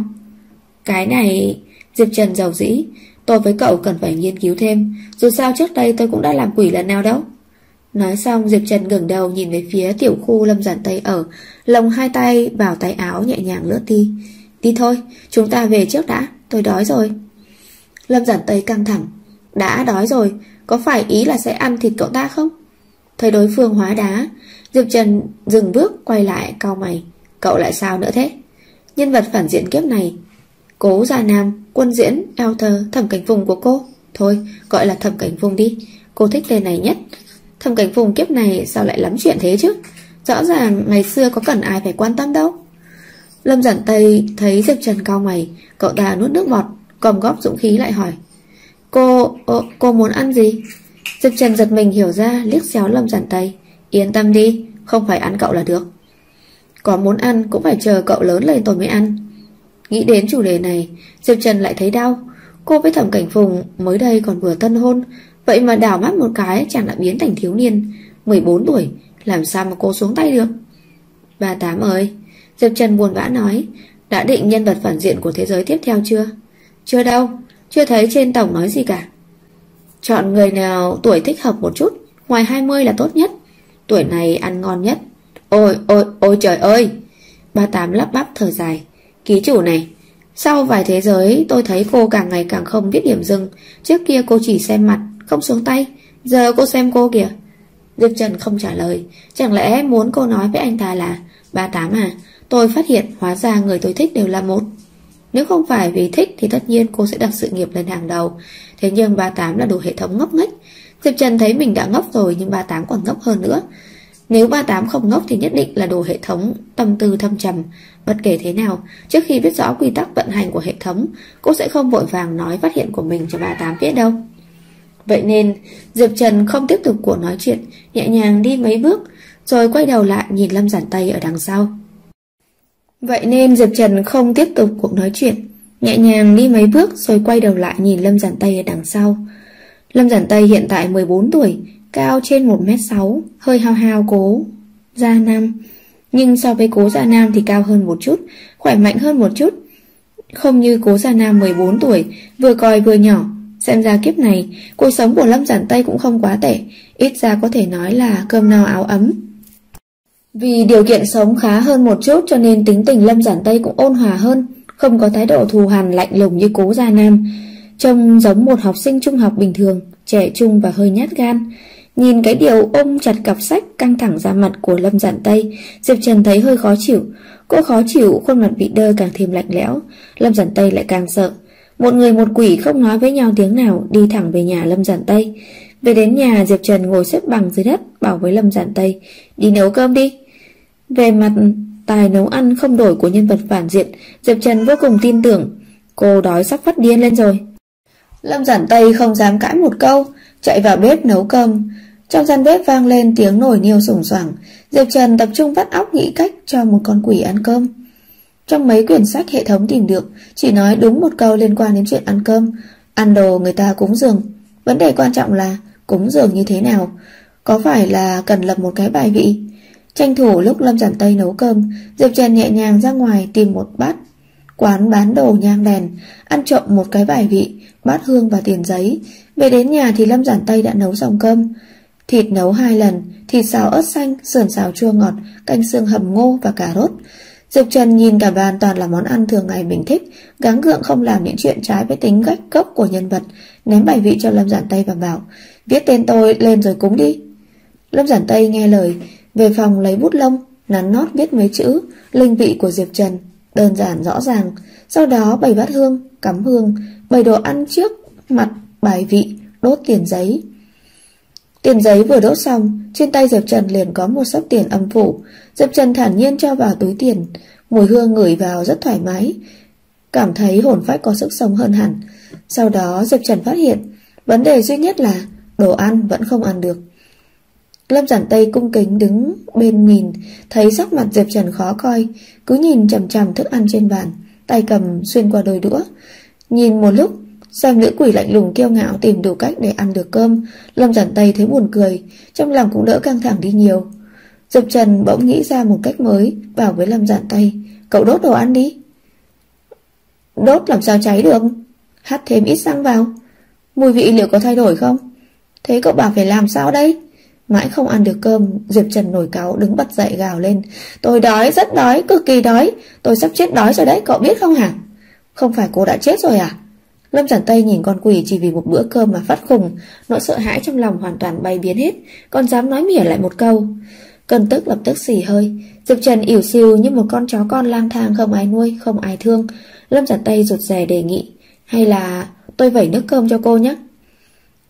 Cái này... Diệp Trần rầu rĩ. Tôi với cậu cần phải nghiên cứu thêm, dù sao trước đây tôi cũng đã làm quỷ lần nào đâu. Nói xong Diệp Trần ngẩng đầu nhìn về phía tiểu khu Lâm Giản Tây ở, lồng hai tay vào tay áo nhẹ nhàng lướt đi. Đi thôi, chúng ta về trước đã, tôi đói rồi. Lâm Giản Tây căng thẳng. Đã đói rồi, có phải ý là sẽ ăn thịt cậu ta không? Thấy đối phương hóa đá, Diệp Trần dừng bước quay lại cau mày. Cậu lại sao nữa thế? Nhân vật phản diện kiếp này, Cố Gia Nam, Quân Diễn, eo thơ, Thẩm Cảnh Phùng của cô. Thôi, gọi là Thẩm Cảnh Phùng đi, cô thích tên này nhất. Thẩm Cảnh Phùng kiếp này sao lại lắm chuyện thế chứ? Rõ ràng ngày xưa có cần ai phải quan tâm đâu. Lâm Giản Tây thấy Diệp Trần cau mày, cậu ta nuốt nước bọt, cầm góp dũng khí lại hỏi. Cô, ô, cô muốn ăn gì? Diệp Trần giật mình hiểu ra, liếc xéo Lâm Giản Tây. Yên tâm đi, không phải ăn cậu là được. Có muốn ăn cũng phải chờ cậu lớn lên tôi mới ăn. Nghĩ đến chủ đề này, Diệp Trần lại thấy đau. Cô với Thẩm Cảnh Phùng mới đây còn vừa tân hôn, Vậy mà đảo mắt một cái chàng đã biến thành thiếu niên mười bốn tuổi. Làm sao mà cô xuống tay được? Bà Tám ơi, Diệp Trần buồn bã nói. Đã định nhân vật phản diện của thế giới tiếp theo chưa? Chưa đâu, chưa thấy trên tổng nói gì cả. Chọn người nào tuổi thích hợp một chút, ngoài hai mươi là tốt nhất. Tuổi này ăn ngon nhất. Ôi ôi ôi trời ơi! Ba Tám lắp bắp thở dài. Ký chủ này, sau vài thế giới tôi thấy cô càng ngày càng không biết điểm dừng. Trước kia cô chỉ xem mặt, không xuống tay. Giờ cô xem cô kìa. Diệp Trần không trả lời. Chẳng lẽ muốn cô nói với anh ta là Ba Tám à, tôi phát hiện hóa ra người tôi thích đều là một. Nếu không phải vì thích thì tất nhiên cô sẽ đặt sự nghiệp lên hàng đầu. Thế nhưng Ba Tám là đủ hệ thống ngốc nghếch. Diệp Trần thấy mình đã ngốc rồi nhưng Ba Tám còn ngốc hơn nữa. Nếu Ba Tám không ngốc thì nhất định là đồ hệ thống tâm tư thâm trầm. Bất kể thế nào, trước khi biết rõ quy tắc vận hành của hệ thống, cô sẽ không vội vàng nói phát hiện của mình cho Ba Tám biết đâu. Vậy nên Diệp Trần không tiếp tục cuộc nói chuyện, nhẹ nhàng đi mấy bước rồi quay đầu lại nhìn Lâm Giản Tây ở đằng sau. Vậy nên Diệp Trần không tiếp tục cuộc nói chuyện, nhẹ nhàng đi mấy bước rồi quay đầu lại nhìn Lâm Giản Tây ở đằng sau. Lâm Giản Tây hiện tại mười bốn tuổi, cao trên một mét sáu, hơi hao hao Cố Gia Nam. Nhưng so với Cố Gia Nam thì cao hơn một chút, khỏe mạnh hơn một chút. Không như Cố Gia Nam mười bốn tuổi, vừa coi vừa nhỏ. Xem ra kiếp này, cuộc sống của Lâm Giản Tây cũng không quá tệ, ít ra có thể nói là cơm no áo ấm. Vì điều kiện sống khá hơn một chút cho nên tính tình Lâm Giản Tây cũng ôn hòa hơn, không có thái độ thù hằn lạnh lùng như Cố Gia Nam. Trông giống một học sinh trung học bình thường, trẻ trung và hơi nhát gan. Nhìn cái điều ôm chặt cặp sách căng thẳng ra mặt của Lâm Giản Tây, Diệp Trần thấy hơi khó chịu. Cô khó chịu, khuôn mặt bị đơ càng thêm lạnh lẽo. Lâm Giản Tây lại càng sợ. Một người một quỷ không nói với nhau tiếng nào, đi thẳng về nhà Lâm Giản Tây. Về đến nhà, Diệp Trần ngồi xếp bằng dưới đất, bảo với Lâm Giản Tây đi nấu cơm đi. Về mặt tài nấu ăn không đổi của nhân vật phản diện, Diệp Trần vô cùng tin tưởng. Cô đói sắp phát điên lên rồi. Lâm Giản Tây không dám cãi một câu, chạy vào bếp nấu cơm. Trong gian bếp vang lên tiếng nồi niêu sủng soảng. Diệp Trần tập trung vắt óc nghĩ cách cho một con quỷ ăn cơm. Trong mấy quyển sách hệ thống tìm được, chỉ nói đúng một câu liên quan đến chuyện ăn cơm. Ăn đồ người ta cúng dường. Vấn đề quan trọng là cúng dường như thế nào? Có phải là cần lập một cái bài vị? Tranh thủ lúc Lâm Giản Tây nấu cơm, Diệp Trần nhẹ nhàng ra ngoài tìm một bát quán bán đồ nhang đèn, ăn trộm một cái bài vị, bát hương và tiền giấy. Về đến nhà thì Lâm Giản Tây đã nấu xong cơm. Thịt nấu hai lần, thịt xào ớt xanh, sườn xào chua ngọt, canh xương hầm ngô và cà rốt. Diệp Trần nhìn cả bàn toàn là món ăn thường ngày mình thích, gắng gượng không làm những chuyện trái với tính gách gốc của nhân vật, ném bài vị cho Lâm Giản Tây và bảo, viết tên tôi lên rồi cúng đi. Lâm Giản Tây nghe lời, về phòng lấy bút lông, nắn nót viết mấy chữ, linh vị của Diệp Trần, đơn giản rõ ràng. Sau đó bày bát hương, cắm hương, bày đồ ăn trước mặt bài vị, đốt tiền giấy. Tiền giấy vừa đốt xong, trên tay Diệp Trần liền có một xấp tiền âm phủ. Diệp Trần thản nhiên cho vào túi tiền. Mùi hương ngửi vào rất thoải mái, cảm thấy hồn phách có sức sống hơn hẳn. Sau đó Diệp Trần phát hiện vấn đề duy nhất là đồ ăn vẫn không ăn được. Lâm Giản Tây cung kính đứng bên nhìn, thấy sắc mặt Diệp Trần khó coi, cứ nhìn chằm chằm thức ăn trên bàn, tay cầm xuyên qua đôi đũa. Nhìn một lúc, xem nữ quỷ lạnh lùng kiêu ngạo tìm đủ cách để ăn được cơm, Lâm Giản Tây thấy buồn cười, trong lòng cũng đỡ căng thẳng đi nhiều. Diệp Trần bỗng nghĩ ra một cách mới, bảo với Lâm Giản Tây, cậu đốt đồ ăn đi. Đốt làm sao cháy được? Hắt thêm ít xăng vào. Mùi vị liệu có thay đổi không? Thế cậu bảo phải làm sao đây? Mãi không ăn được cơm, Diệp Trần nổi cáu, đứng bật dậy gào lên, tôi đói, rất đói, cực kỳ đói, tôi sắp chết đói rồi đấy, cậu biết không hả? Không phải cô đã chết rồi à? Lâm Giản Tây nhìn con quỷ chỉ vì một bữa cơm mà phát khùng, nỗi sợ hãi trong lòng hoàn toàn bay biến hết, còn dám nói mỉa lại một câu. Cơn tức lập tức xì hơi, Diệp Trần ỉu xìu như một con chó con lang thang không ai nuôi, không ai thương. Lâm Giản Tây rụt rè đề nghị, hay là tôi vẩy nước cơm cho cô nhé.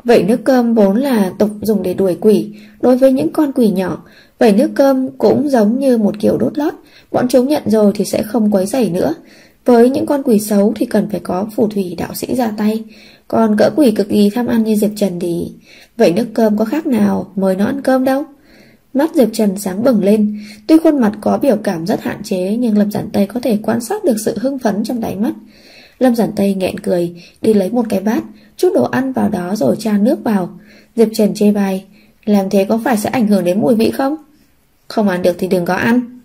Vẩy nước cơm vốn là tục dùng để đuổi quỷ, đối với những con quỷ nhỏ, vẩy nước cơm cũng giống như một kiểu đốt lót, bọn chúng nhận rồi thì sẽ không quấy rầy nữa. Với những con quỷ xấu thì cần phải có phù thủy đạo sĩ ra tay, còn cỡ quỷ cực kỳ tham ăn như Diệp Trần thì vẩy nước cơm có khác nào mời nó ăn cơm đâu. Mắt Diệp Trần sáng bừng lên, tuy khuôn mặt có biểu cảm rất hạn chế nhưng Lâm Giản Tây có thể quan sát được sự hưng phấn trong đáy mắt. Lâm Giản Tây nghẹn cười, đi lấy một cái bát, chút đồ ăn vào đó rồi tra nước vào. Diệp Trần chê bai, làm thế có phải sẽ ảnh hưởng đến mùi vị không? Không ăn được thì đừng có ăn.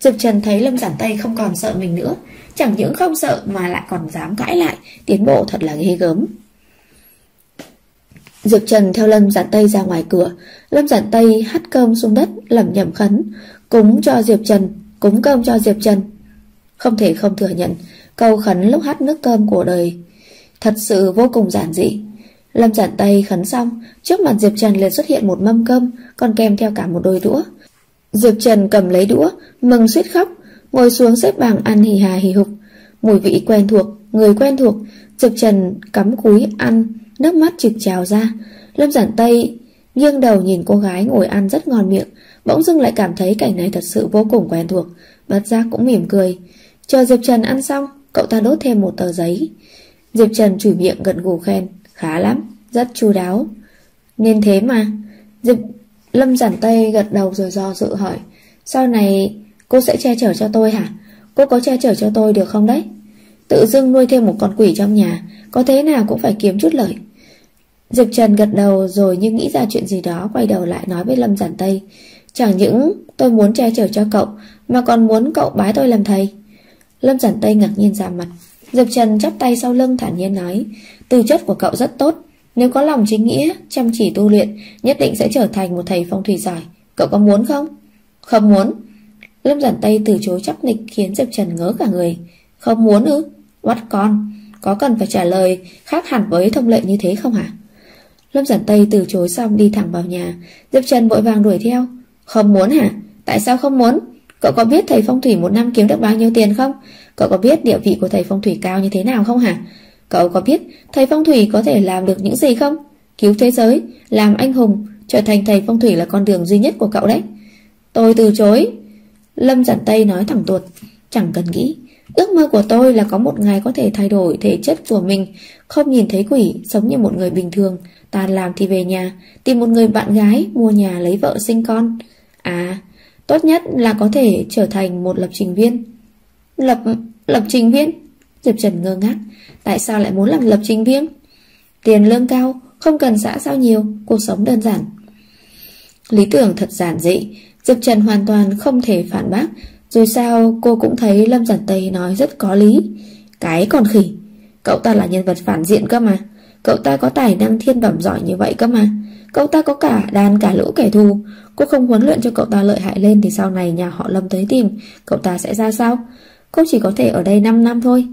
Diệp Trần thấy Lâm Giản Tây không còn sợ mình nữa, chẳng những không sợ mà lại còn dám cãi lại, tiến bộ thật là ghê gớm. Diệp Trần theo Lâm Giản Tây ra ngoài cửa. Lâm Giản Tây hắt cơm xuống đất, lẩm nhẩm khấn, cúng cho Diệp Trần, cúng cơm cho Diệp Trần. Không thể không thừa nhận, câu khấn lúc hắt nước cơm của đời thật sự vô cùng giản dị. Lâm Giản Tây khấn xong, trước mặt Diệp Trần liền xuất hiện một mâm cơm, còn kèm theo cả một đôi đũa. Diệp Trần cầm lấy đũa, mừng suýt khóc, ngồi xuống xếp bằng ăn hì hà hì hục. Mùi vị quen thuộc, người quen thuộc, Diệp Trần cắm cúi ăn, nước mắt trực trào ra. Lâm Giản Tây nghiêng đầu nhìn cô gái ngồi ăn rất ngon miệng, bỗng dưng lại cảm thấy cảnh này thật sự vô cùng quen thuộc, bất giác cũng mỉm cười. Chờ Diệp Trần ăn xong, cậu ta đốt thêm một tờ giấy. Diệp Trần chủi miệng gật gù khen, khá lắm, rất chu đáo. Nên thế mà. Diệp... Lâm Giản Tây gật đầu rồi do dự hỏi, sau này cô sẽ che chở cho tôi hả? Cô có che chở cho tôi được không đấy? Tự dưng nuôi thêm một con quỷ trong nhà, có thế nào cũng phải kiếm chút lợi. Diệp Trần gật đầu rồi nhưng nghĩ ra chuyện gì đó, quay đầu lại nói với Lâm Giản Tây, chẳng những tôi muốn che chở cho cậu mà còn muốn cậu bái tôi làm thầy. Lâm Giản Tây ngạc nhiên ra mặt. Diệp Trần chắp tay sau lưng thản nhiên nói, tư chất của cậu rất tốt, nếu có lòng chính nghĩa, chăm chỉ tu luyện, nhất định sẽ trở thành một thầy phong thủy giỏi. Cậu có muốn không? Không muốn. Lâm Giản Tây từ chối chắc nịch khiến Diệp Trần ngớ cả người. Không muốn ư? What con? Có cần phải trả lời khác hẳn với thông lệ như thế không hả? Lâm Giản Tây từ chối xong đi thẳng vào nhà. Diệp Trần vội vàng đuổi theo. Không muốn hả? Tại sao không muốn? Cậu có biết thầy phong thủy một năm kiếm được bao nhiêu tiền không? Cậu có biết địa vị của thầy phong thủy cao như thế nào không hả? Cậu có biết thầy phong thủy có thể làm được những gì không? Cứu thế giới, làm anh hùng, trở thành thầy phong thủy là con đường duy nhất của cậu đấy. Tôi từ chối. Lâm Giản Tây nói thẳng tuột, chẳng cần nghĩ. Ước mơ của tôi là có một ngày có thể thay đổi thể chất của mình, không nhìn thấy quỷ, sống như một người bình thường, tàn làm thì về nhà, tìm một người bạn gái, mua nhà, lấy vợ, sinh con. À, tốt nhất là có thể trở thành một lập trình viên. Lập... lập trình viên? Diệp Trần ngơ ngác. Tại sao lại muốn làm lập trình viên? Tiền lương cao, không cần xã giao nhiều, cuộc sống đơn giản. Lý tưởng thật giản dị, Diệp Trần hoàn toàn không thể phản bác. Dù sao cô cũng thấy Lâm Giản Tây nói rất có lý. Cái còn khỉ, cậu ta là nhân vật phản diện cơ mà. Cậu ta có tài năng thiên bẩm giỏi như vậy cơ mà. Cậu ta có cả đàn cả lũ kẻ thù. Cô không huấn luyện cho cậu ta lợi hại lên thì sau này nhà họ Lâm tới tìm, cậu ta sẽ ra sao? Cô chỉ có thể ở đây năm năm thôi.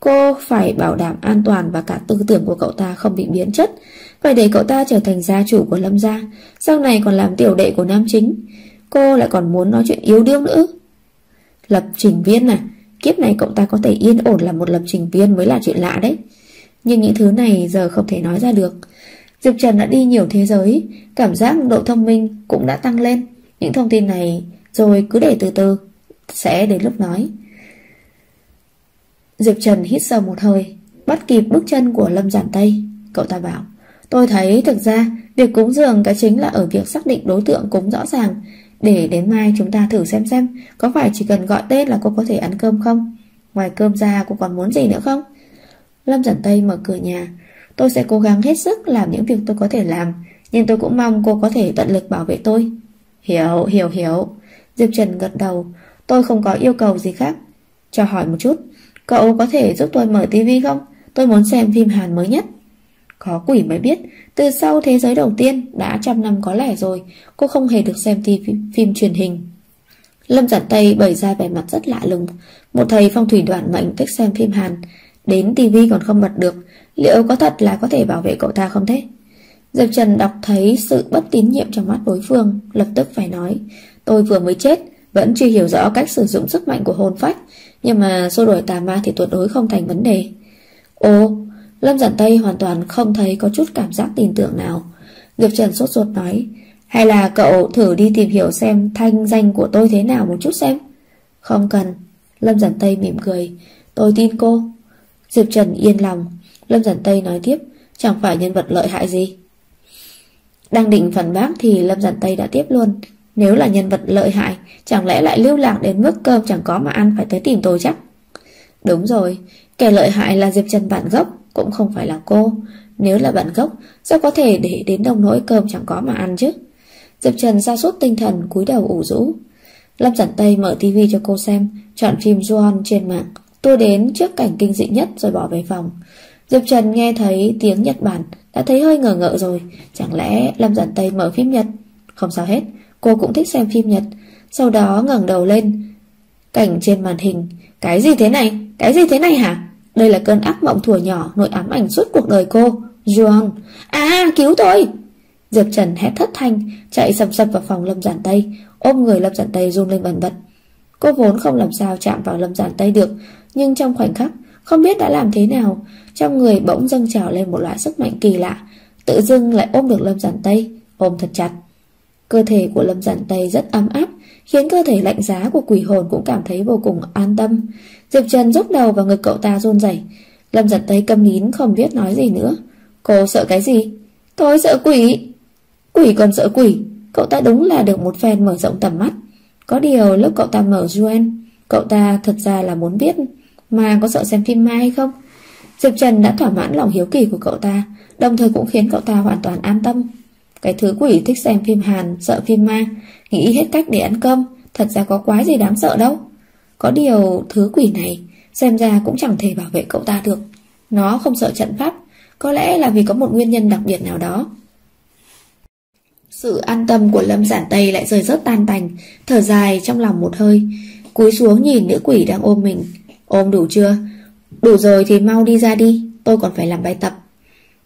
Cô phải bảo đảm an toàn và cả tư tưởng của cậu ta không bị biến chất. Phải để cậu ta trở thành gia chủ của Lâm gia, sau này còn làm tiểu đệ của nam chính. Cô lại còn muốn nói chuyện yếu đương nữa. Lập trình viên à? Kiếp này cậu ta có thể yên ổn là một lập trình viên mới là chuyện lạ đấy. Nhưng những thứ này giờ không thể nói ra được. Diệp Trần đã đi nhiều thế giới, cảm giác độ thông minh cũng đã tăng lên. Những thông tin này rồi cứ để từ từ, sẽ đến lúc nói. Diệp Trần hít sâu một hơi, bắt kịp bước chân của Lâm Giản Tây. Cậu ta bảo, tôi thấy thực ra việc cúng dường cái chính là ở việc xác định đối tượng cúng rõ ràng. Để đến mai chúng ta thử xem xem, có phải chỉ cần gọi tên là cô có thể ăn cơm không? Ngoài cơm ra cô còn muốn gì nữa không? Lâm Giản Tây mở cửa nhà. Tôi sẽ cố gắng hết sức làm những việc tôi có thể làm, nhưng tôi cũng mong cô có thể tận lực bảo vệ tôi. Hiểu, hiểu, hiểu. Diệp Trần gật đầu. Tôi không có yêu cầu gì khác. Cho hỏi một chút, cậu có thể giúp tôi mở tivi không? Tôi muốn xem phim Hàn mới nhất. Có quỷ mới biết, từ sau thế giới đầu tiên đã trăm năm có lẻ rồi, cô không hề được xem tivi, phim truyền hình. Lâm Giản Tây bày ra vẻ mặt rất lạ lùng. Một thầy phong thủy đoạn mệnh thích xem phim Hàn, đến tivi còn không bật được, liệu có thật là có thể bảo vệ cậu ta không thế? Diệp Trần đọc thấy sự bất tín nhiệm trong mắt đối phương, lập tức phải nói, tôi vừa mới chết, vẫn chưa hiểu rõ cách sử dụng sức mạnh của hồn phách, nhưng mà xua đuổi tà ma thì tuyệt đối không thành vấn đề. Ồ, Lâm Giản Tây hoàn toàn không thấy có chút cảm giác tin tưởng nào. Diệp Trần sốt ruột nói, hay là cậu thử đi tìm hiểu xem thanh danh của tôi thế nào một chút xem. Không cần. Lâm Giản Tây mỉm cười, tôi tin cô. Diệp Trần yên lòng. Lâm Giản Tây nói tiếp, chẳng phải nhân vật lợi hại gì. Đang định phản bác thì Lâm Giản Tây đã tiếp luôn, nếu là nhân vật lợi hại, chẳng lẽ lại lưu lạc đến mức cơm chẳng có mà ăn phải tới tìm tôi chắc. Đúng rồi, kẻ lợi hại là Diệp Trần bản gốc, cũng không phải là cô. Nếu là bản gốc, sao có thể để đến nông nỗi cơm chẳng có mà ăn chứ? Diệp Trần sa sút tinh thần, cúi đầu ủ rũ. Lâm Giản Tây mở tivi cho cô xem, chọn phim Juon trên mạng, tua đến trước cảnh kinh dị nhất rồi bỏ về phòng. Diệp Trần nghe thấy tiếng Nhật Bản đã thấy hơi ngờ ngợ rồi. Chẳng lẽ Lâm Giản Tây mở phim Nhật? Không sao hết, cô cũng thích xem phim Nhật. Sau đó ngẩng đầu lên, cảnh trên màn hình. Cái gì thế này? Cái gì thế này hả? Đây là cơn ác mộng thuở nhỏ nỗi ám ảnh suốt cuộc đời cô. Juon, à cứu tôi! Diệp Trần hét thất thanh, chạy sầm sập vào phòng Lâm Giản Tây, ôm người Lâm Giản Tây run lên bần bật. Cô vốn không làm sao chạm vào Lâm Giản Tây được, nhưng trong khoảnh khắc, không biết đã làm thế nào, trong người bỗng dâng trào lên một loại sức mạnh kỳ lạ, tự dưng lại ôm được Lâm Giản Tây, ôm thật chặt. Cơ thể của Lâm Giản Tây rất ấm áp, khiến cơ thể lạnh giá của quỷ hồn cũng cảm thấy vô cùng an tâm. Diệp Trần dốc đầu vào ngực cậu ta run rẩy. Lâm Giản Tây câm nín không biết nói gì nữa. Cô sợ cái gì? Tôi sợ quỷ. Quỷ còn sợ quỷ. Cậu ta đúng là được một phen mở rộng tầm mắt. Có điều lúc cậu ta mở Juon, cậu ta thật ra là muốn biết ma có sợ xem phim ma hay không. Diệp Trần đã thỏa mãn lòng hiếu kỳ của cậu ta, đồng thời cũng khiến cậu ta hoàn toàn an tâm. Cái thứ quỷ thích xem phim Hàn, sợ phim ma, nghĩ hết cách để ăn cơm, thật ra có quái gì đáng sợ đâu. Có điều thứ quỷ này xem ra cũng chẳng thể bảo vệ cậu ta được. Nó không sợ trận pháp, có lẽ là vì có một nguyên nhân đặc biệt nào đó. Sự an tâm của Lâm Giản Tây lại rơi rớt tan tành, thở dài trong lòng một hơi, cúi xuống nhìn nữ quỷ đang ôm mình. Ôm đủ chưa? Đủ rồi thì mau đi ra đi, tôi còn phải làm bài tập.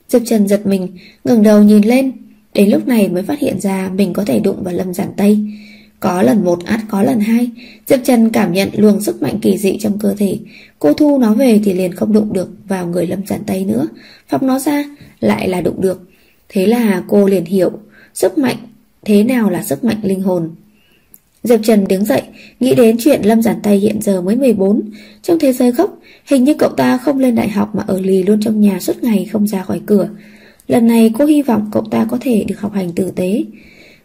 Diệp Trần giật mình, ngẩng đầu nhìn lên, đến lúc này mới phát hiện ra mình có thể đụng vào Lâm Giản Tây. Có lần một ắt có lần hai, Diệp Trần cảm nhận luồng sức mạnh kỳ dị trong cơ thể. Cô thu nó về thì liền không đụng được vào người Lâm Giản Tây nữa, phóng nó ra lại là đụng được. Thế là cô liền hiểu sức mạnh, thế nào là sức mạnh linh hồn. Diệp Trần đứng dậy, nghĩ đến chuyện Lâm Giản Tây hiện giờ mới mười bốn, trong thế giới gốc, hình như cậu ta không lên đại học mà ở lì luôn trong nhà suốt ngày không ra khỏi cửa. Lần này cô hy vọng cậu ta có thể được học hành tử tế.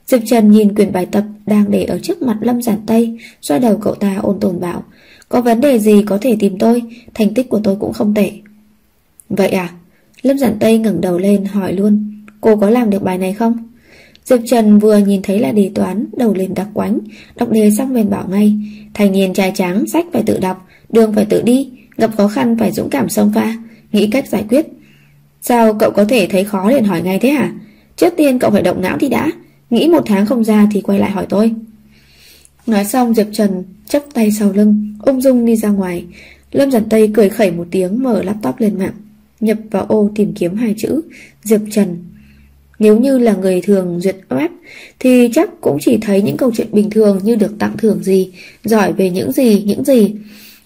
Diệp Trần nhìn quyển bài tập đang để ở trước mặt Lâm Giản Tây, xoa đầu cậu ta ôn tồn bảo, có vấn đề gì có thể tìm tôi, thành tích của tôi cũng không tệ. Vậy à? Lâm Giản Tây ngẩng đầu lên hỏi luôn, cô có làm được bài này không? Diệp Trần vừa nhìn thấy là đề toán, đầu lên đặc quánh, đọc đề xong bèn bảo ngay, thành niên trai tráng, sách phải tự đọc, đường phải tự đi, gặp khó khăn phải dũng cảm xông pha, nghĩ cách giải quyết. Sao cậu có thể thấy khó liền hỏi ngay thế hả? Trước tiên cậu phải động não thì đã, nghĩ một tháng không ra thì quay lại hỏi tôi. Nói xong Diệp Trần chắp tay sau lưng, ung dung đi ra ngoài. Lâm Giản Tây cười khẩy một tiếng, mở laptop lên mạng, nhập vào ô tìm kiếm hai chữ Diệp Trần. Nếu như là người thường duyệt web thì chắc cũng chỉ thấy những câu chuyện bình thường như được tặng thưởng gì, giỏi về những gì, những gì.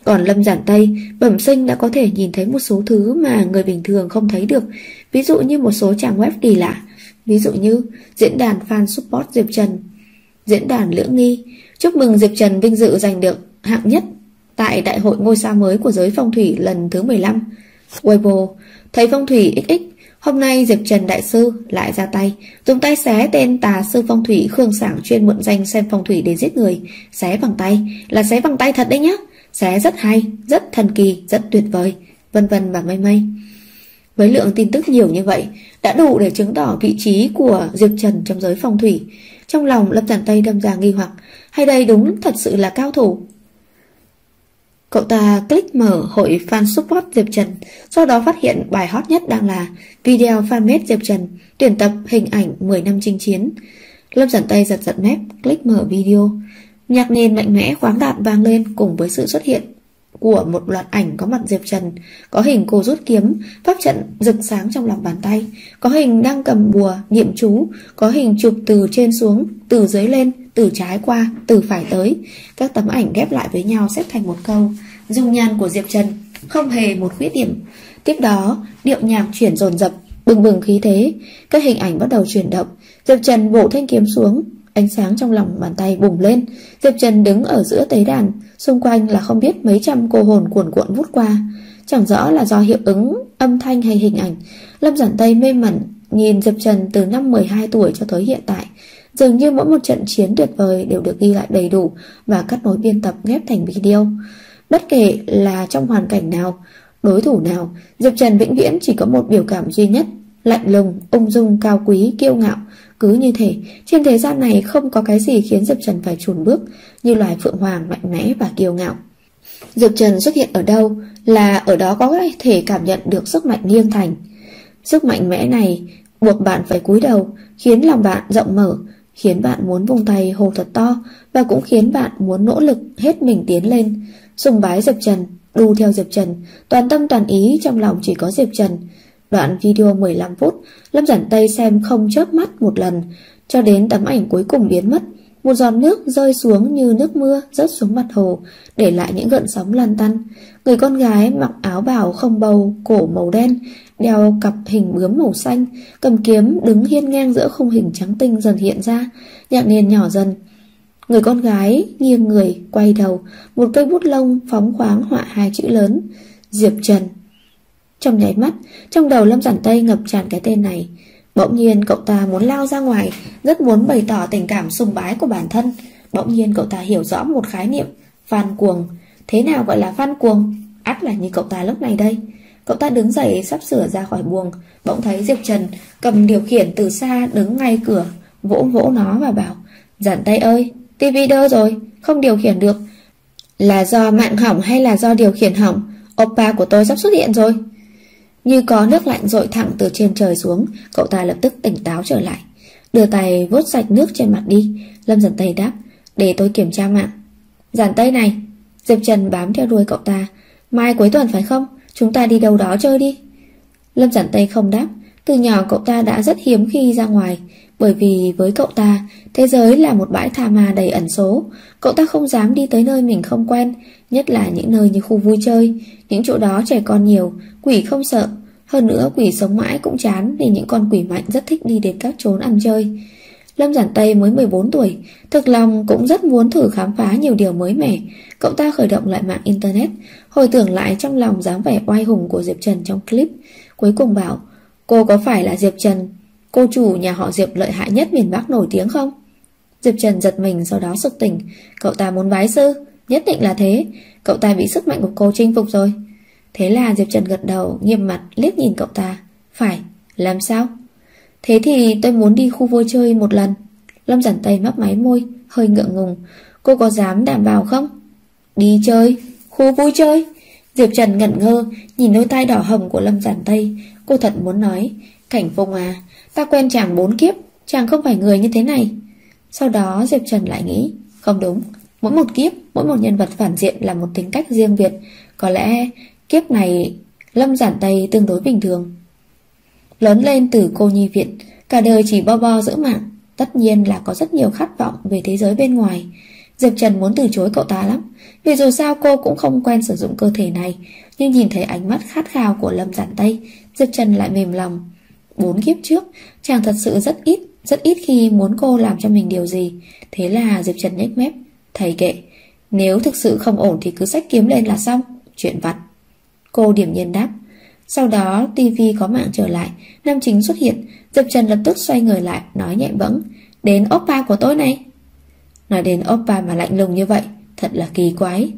Còn Lâm Giản Tây bẩm sinh đã có thể nhìn thấy một số thứ mà người bình thường không thấy được. Ví dụ như một số trang web kỳ lạ, ví dụ như diễn đàn fan support Diệp Trần, diễn đàn lưỡng nghi, chúc mừng Diệp Trần vinh dự giành được hạng nhất tại đại hội ngôi sao mới của giới phong thủy lần thứ mười lăm. Weibo, thầy phong thủy ích ích, hôm nay Diệp Trần đại sư lại ra tay, dùng tay xé tên tà sư phong thủy Khương Sảng chuyên mượn danh xem phong thủy để giết người. Xé bằng tay, là xé bằng tay thật đấy nhá. Xé rất hay, rất thần kỳ, rất tuyệt vời, vân vân và mây mây. Với lượng tin tức nhiều như vậy, đã đủ để chứng tỏ vị trí của Diệp Trần trong giới phong thủy. Trong lòng Lâm Giản Tây đâm ra nghi hoặc, hay đây đúng thật sự là cao thủ. Cậu ta click mở hội fan support Diệp Trần, sau đó phát hiện bài hot nhất đang là video fanpage Diệp Trần, tuyển tập hình ảnh mười năm chinh chiến. Lâm Giản Tây giật giật mép, click mở video. Nhạc nền mạnh mẽ khoáng đạt vang lên cùng với sự xuất hiện của một loạt ảnh có mặt Diệp Trần, có hình cô rút kiếm, pháp trận rực sáng trong lòng bàn tay, có hình đang cầm bùa, niệm chú, có hình chụp từ trên xuống, từ dưới lên, từ trái qua, từ phải tới. Các tấm ảnh ghép lại với nhau xếp thành một câu, dung nhan của Diệp Trần không hề một khuyết điểm. Tiếp đó, điệu nhạc chuyển dồn dập, bừng bừng khí thế, các hình ảnh bắt đầu chuyển động. Diệp Trần bổ thanh kiếm xuống, ánh sáng trong lòng bàn tay bùng lên. Diệp Trần đứng ở giữa tế đàn, xung quanh là không biết mấy trăm cô hồn cuồn cuộn vút qua. Chẳng rõ là do hiệu ứng âm thanh hay hình ảnh, Lâm Giản Tây mê mẩn nhìn Diệp Trần từ năm mười hai tuổi cho tới hiện tại. Dường như mỗi một trận chiến tuyệt vời đều được ghi lại đầy đủ và cắt nối biên tập ghép thành video. Bất kể là trong hoàn cảnh nào, đối thủ nào, Diệp Trần vĩnh viễn chỉ có một biểu cảm duy nhất: lạnh lùng, ung dung, cao quý, kiêu ngạo. Cứ như thế, trên thế gian này không có cái gì khiến Diệp Trần phải chùn bước, như loài phượng hoàng mạnh mẽ và kiêu ngạo. Diệp Trần xuất hiện ở đâu là ở đó có thể cảm nhận được sức mạnh nghiêng thành. Sức mạnh mẽ này buộc bạn phải cúi đầu, khiến lòng bạn rộng mở, khiến bạn muốn vung tay hô thật to, và cũng khiến bạn muốn nỗ lực hết mình tiến lên. Sùng bái Diệp Trần, đu theo Diệp Trần, toàn tâm toàn ý, trong lòng chỉ có Diệp Trần. Đoạn video mười lăm phút, Lâm Giản Tây xem không chớp mắt một lần, cho đến tấm ảnh cuối cùng biến mất. Một giọt nước rơi xuống như nước mưa rớt xuống mặt hồ, để lại những gợn sóng lăn tăn. Người con gái mặc áo bào không bầu, cổ màu đen, đeo cặp hình bướm màu xanh, cầm kiếm đứng hiên ngang giữa khung hình trắng tinh dần hiện ra, nhạc nền nhỏ dần. Người con gái nghiêng người, quay đầu, một cây bút lông phóng khoáng họa hai chữ lớn: Diệp Trần. Trong nháy mắt, trong đầu Lâm Giản Tây ngập tràn cái tên này. Bỗng nhiên cậu ta muốn lao ra ngoài, rất muốn bày tỏ tình cảm sùng bái của bản thân. Bỗng nhiên cậu ta hiểu rõ một khái niệm: fan cuồng. Thế nào gọi là fan cuồng? Ắt là như cậu ta lúc này đây. Cậu ta đứng dậy sắp sửa ra khỏi buồng, bỗng thấy Diệp Trần cầm điều khiển từ xa đứng ngay cửa, vỗ vỗ nó và bảo: Giản Tây ơi, tivi đơ rồi, không điều khiển được. Là do mạng hỏng hay là do điều khiển hỏng? Oppa của tôi sắp xuất hiện rồi. Như có nước lạnh dội thẳng từ trên trời xuống, cậu ta lập tức tỉnh táo trở lại, đưa tay vuốt sạch nước trên mặt đi. Lâm Giản Tây đáp: Để tôi kiểm tra mạng. Giản Tây này, Diệp Trần bám theo đuôi cậu ta: Mai cuối tuần phải không? Chúng ta đi đâu đó chơi đi. Lâm Giản Tây không đáp. Từ nhỏ cậu ta đã rất hiếm khi ra ngoài, bởi vì với cậu ta, thế giới là một bãi tha ma đầy ẩn số. Cậu ta không dám đi tới nơi mình không quen, nhất là những nơi như khu vui chơi. Những chỗ đó trẻ con nhiều, quỷ không sợ. Hơn nữa quỷ sống mãi cũng chán, nên những con quỷ mạnh rất thích đi đến các chốn ăn chơi. Lâm Giản Tây mới mười bốn tuổi, thực lòng cũng rất muốn thử khám phá nhiều điều mới mẻ. Cậu ta khởi động lại mạng internet, hồi tưởng lại trong lòng dáng vẻ oai hùng của Diệp Trần trong clip. Cuối cùng bảo: Cô có phải là Diệp Trần, cô chủ nhà họ Diệp lợi hại nhất miền Bắc nổi tiếng không? Diệp Trần giật mình, sau đó sực tỉnh. Cậu ta muốn bái sư, nhất định là thế. Cậu ta bị sức mạnh của cô chinh phục rồi. Thế là Diệp Trần gật đầu, nghiêm mặt liếc nhìn cậu ta: Phải, làm sao? Thế thì tôi muốn đi khu vui chơi một lần. Lâm Giản Tây mấp máy môi, hơi ngượng ngùng: Cô có dám đảm bảo không? Đi chơi, khu vui chơi? Diệp Trần ngẩn ngơ, nhìn đôi tai đỏ hồng của Lâm Giản Tây. Cô thật muốn nói: Cảnh Phùng à, ta quen chàng bốn kiếp, chàng không phải người như thế này. Sau đó Diệp Trần lại nghĩ: Không đúng, mỗi một kiếp, mỗi một nhân vật phản diện là một tính cách riêng biệt. Có lẽ kiếp này Lâm Giản Tây tương đối bình thường, lớn lên từ cô nhi viện, cả đời chỉ bo bo giữ mạng, tất nhiên là có rất nhiều khát vọng về thế giới bên ngoài. Diệp Trần muốn từ chối cậu ta lắm, vì dù sao cô cũng không quen sử dụng cơ thể này. Nhưng nhìn thấy ánh mắt khát khao của Lâm Giản Tây, Diệp Trần lại mềm lòng. Bốn kiếp trước, chàng thật sự rất ít, rất ít khi muốn cô làm cho mình điều gì. Thế là Diệp Trần nhếch mép: Thầy kệ, nếu thực sự không ổn thì cứ xách kiếm lên là xong, chuyện vặt. Cô điềm nhiên đáp. Sau đó tivi có mạng trở lại, nam chính xuất hiện. Diệp Trần lập tức xoay người lại, nói nhẹ bẫng: Đến oppa của tôi này. Nói đến oppa mà lạnh lùng như vậy, thật là kỳ quái.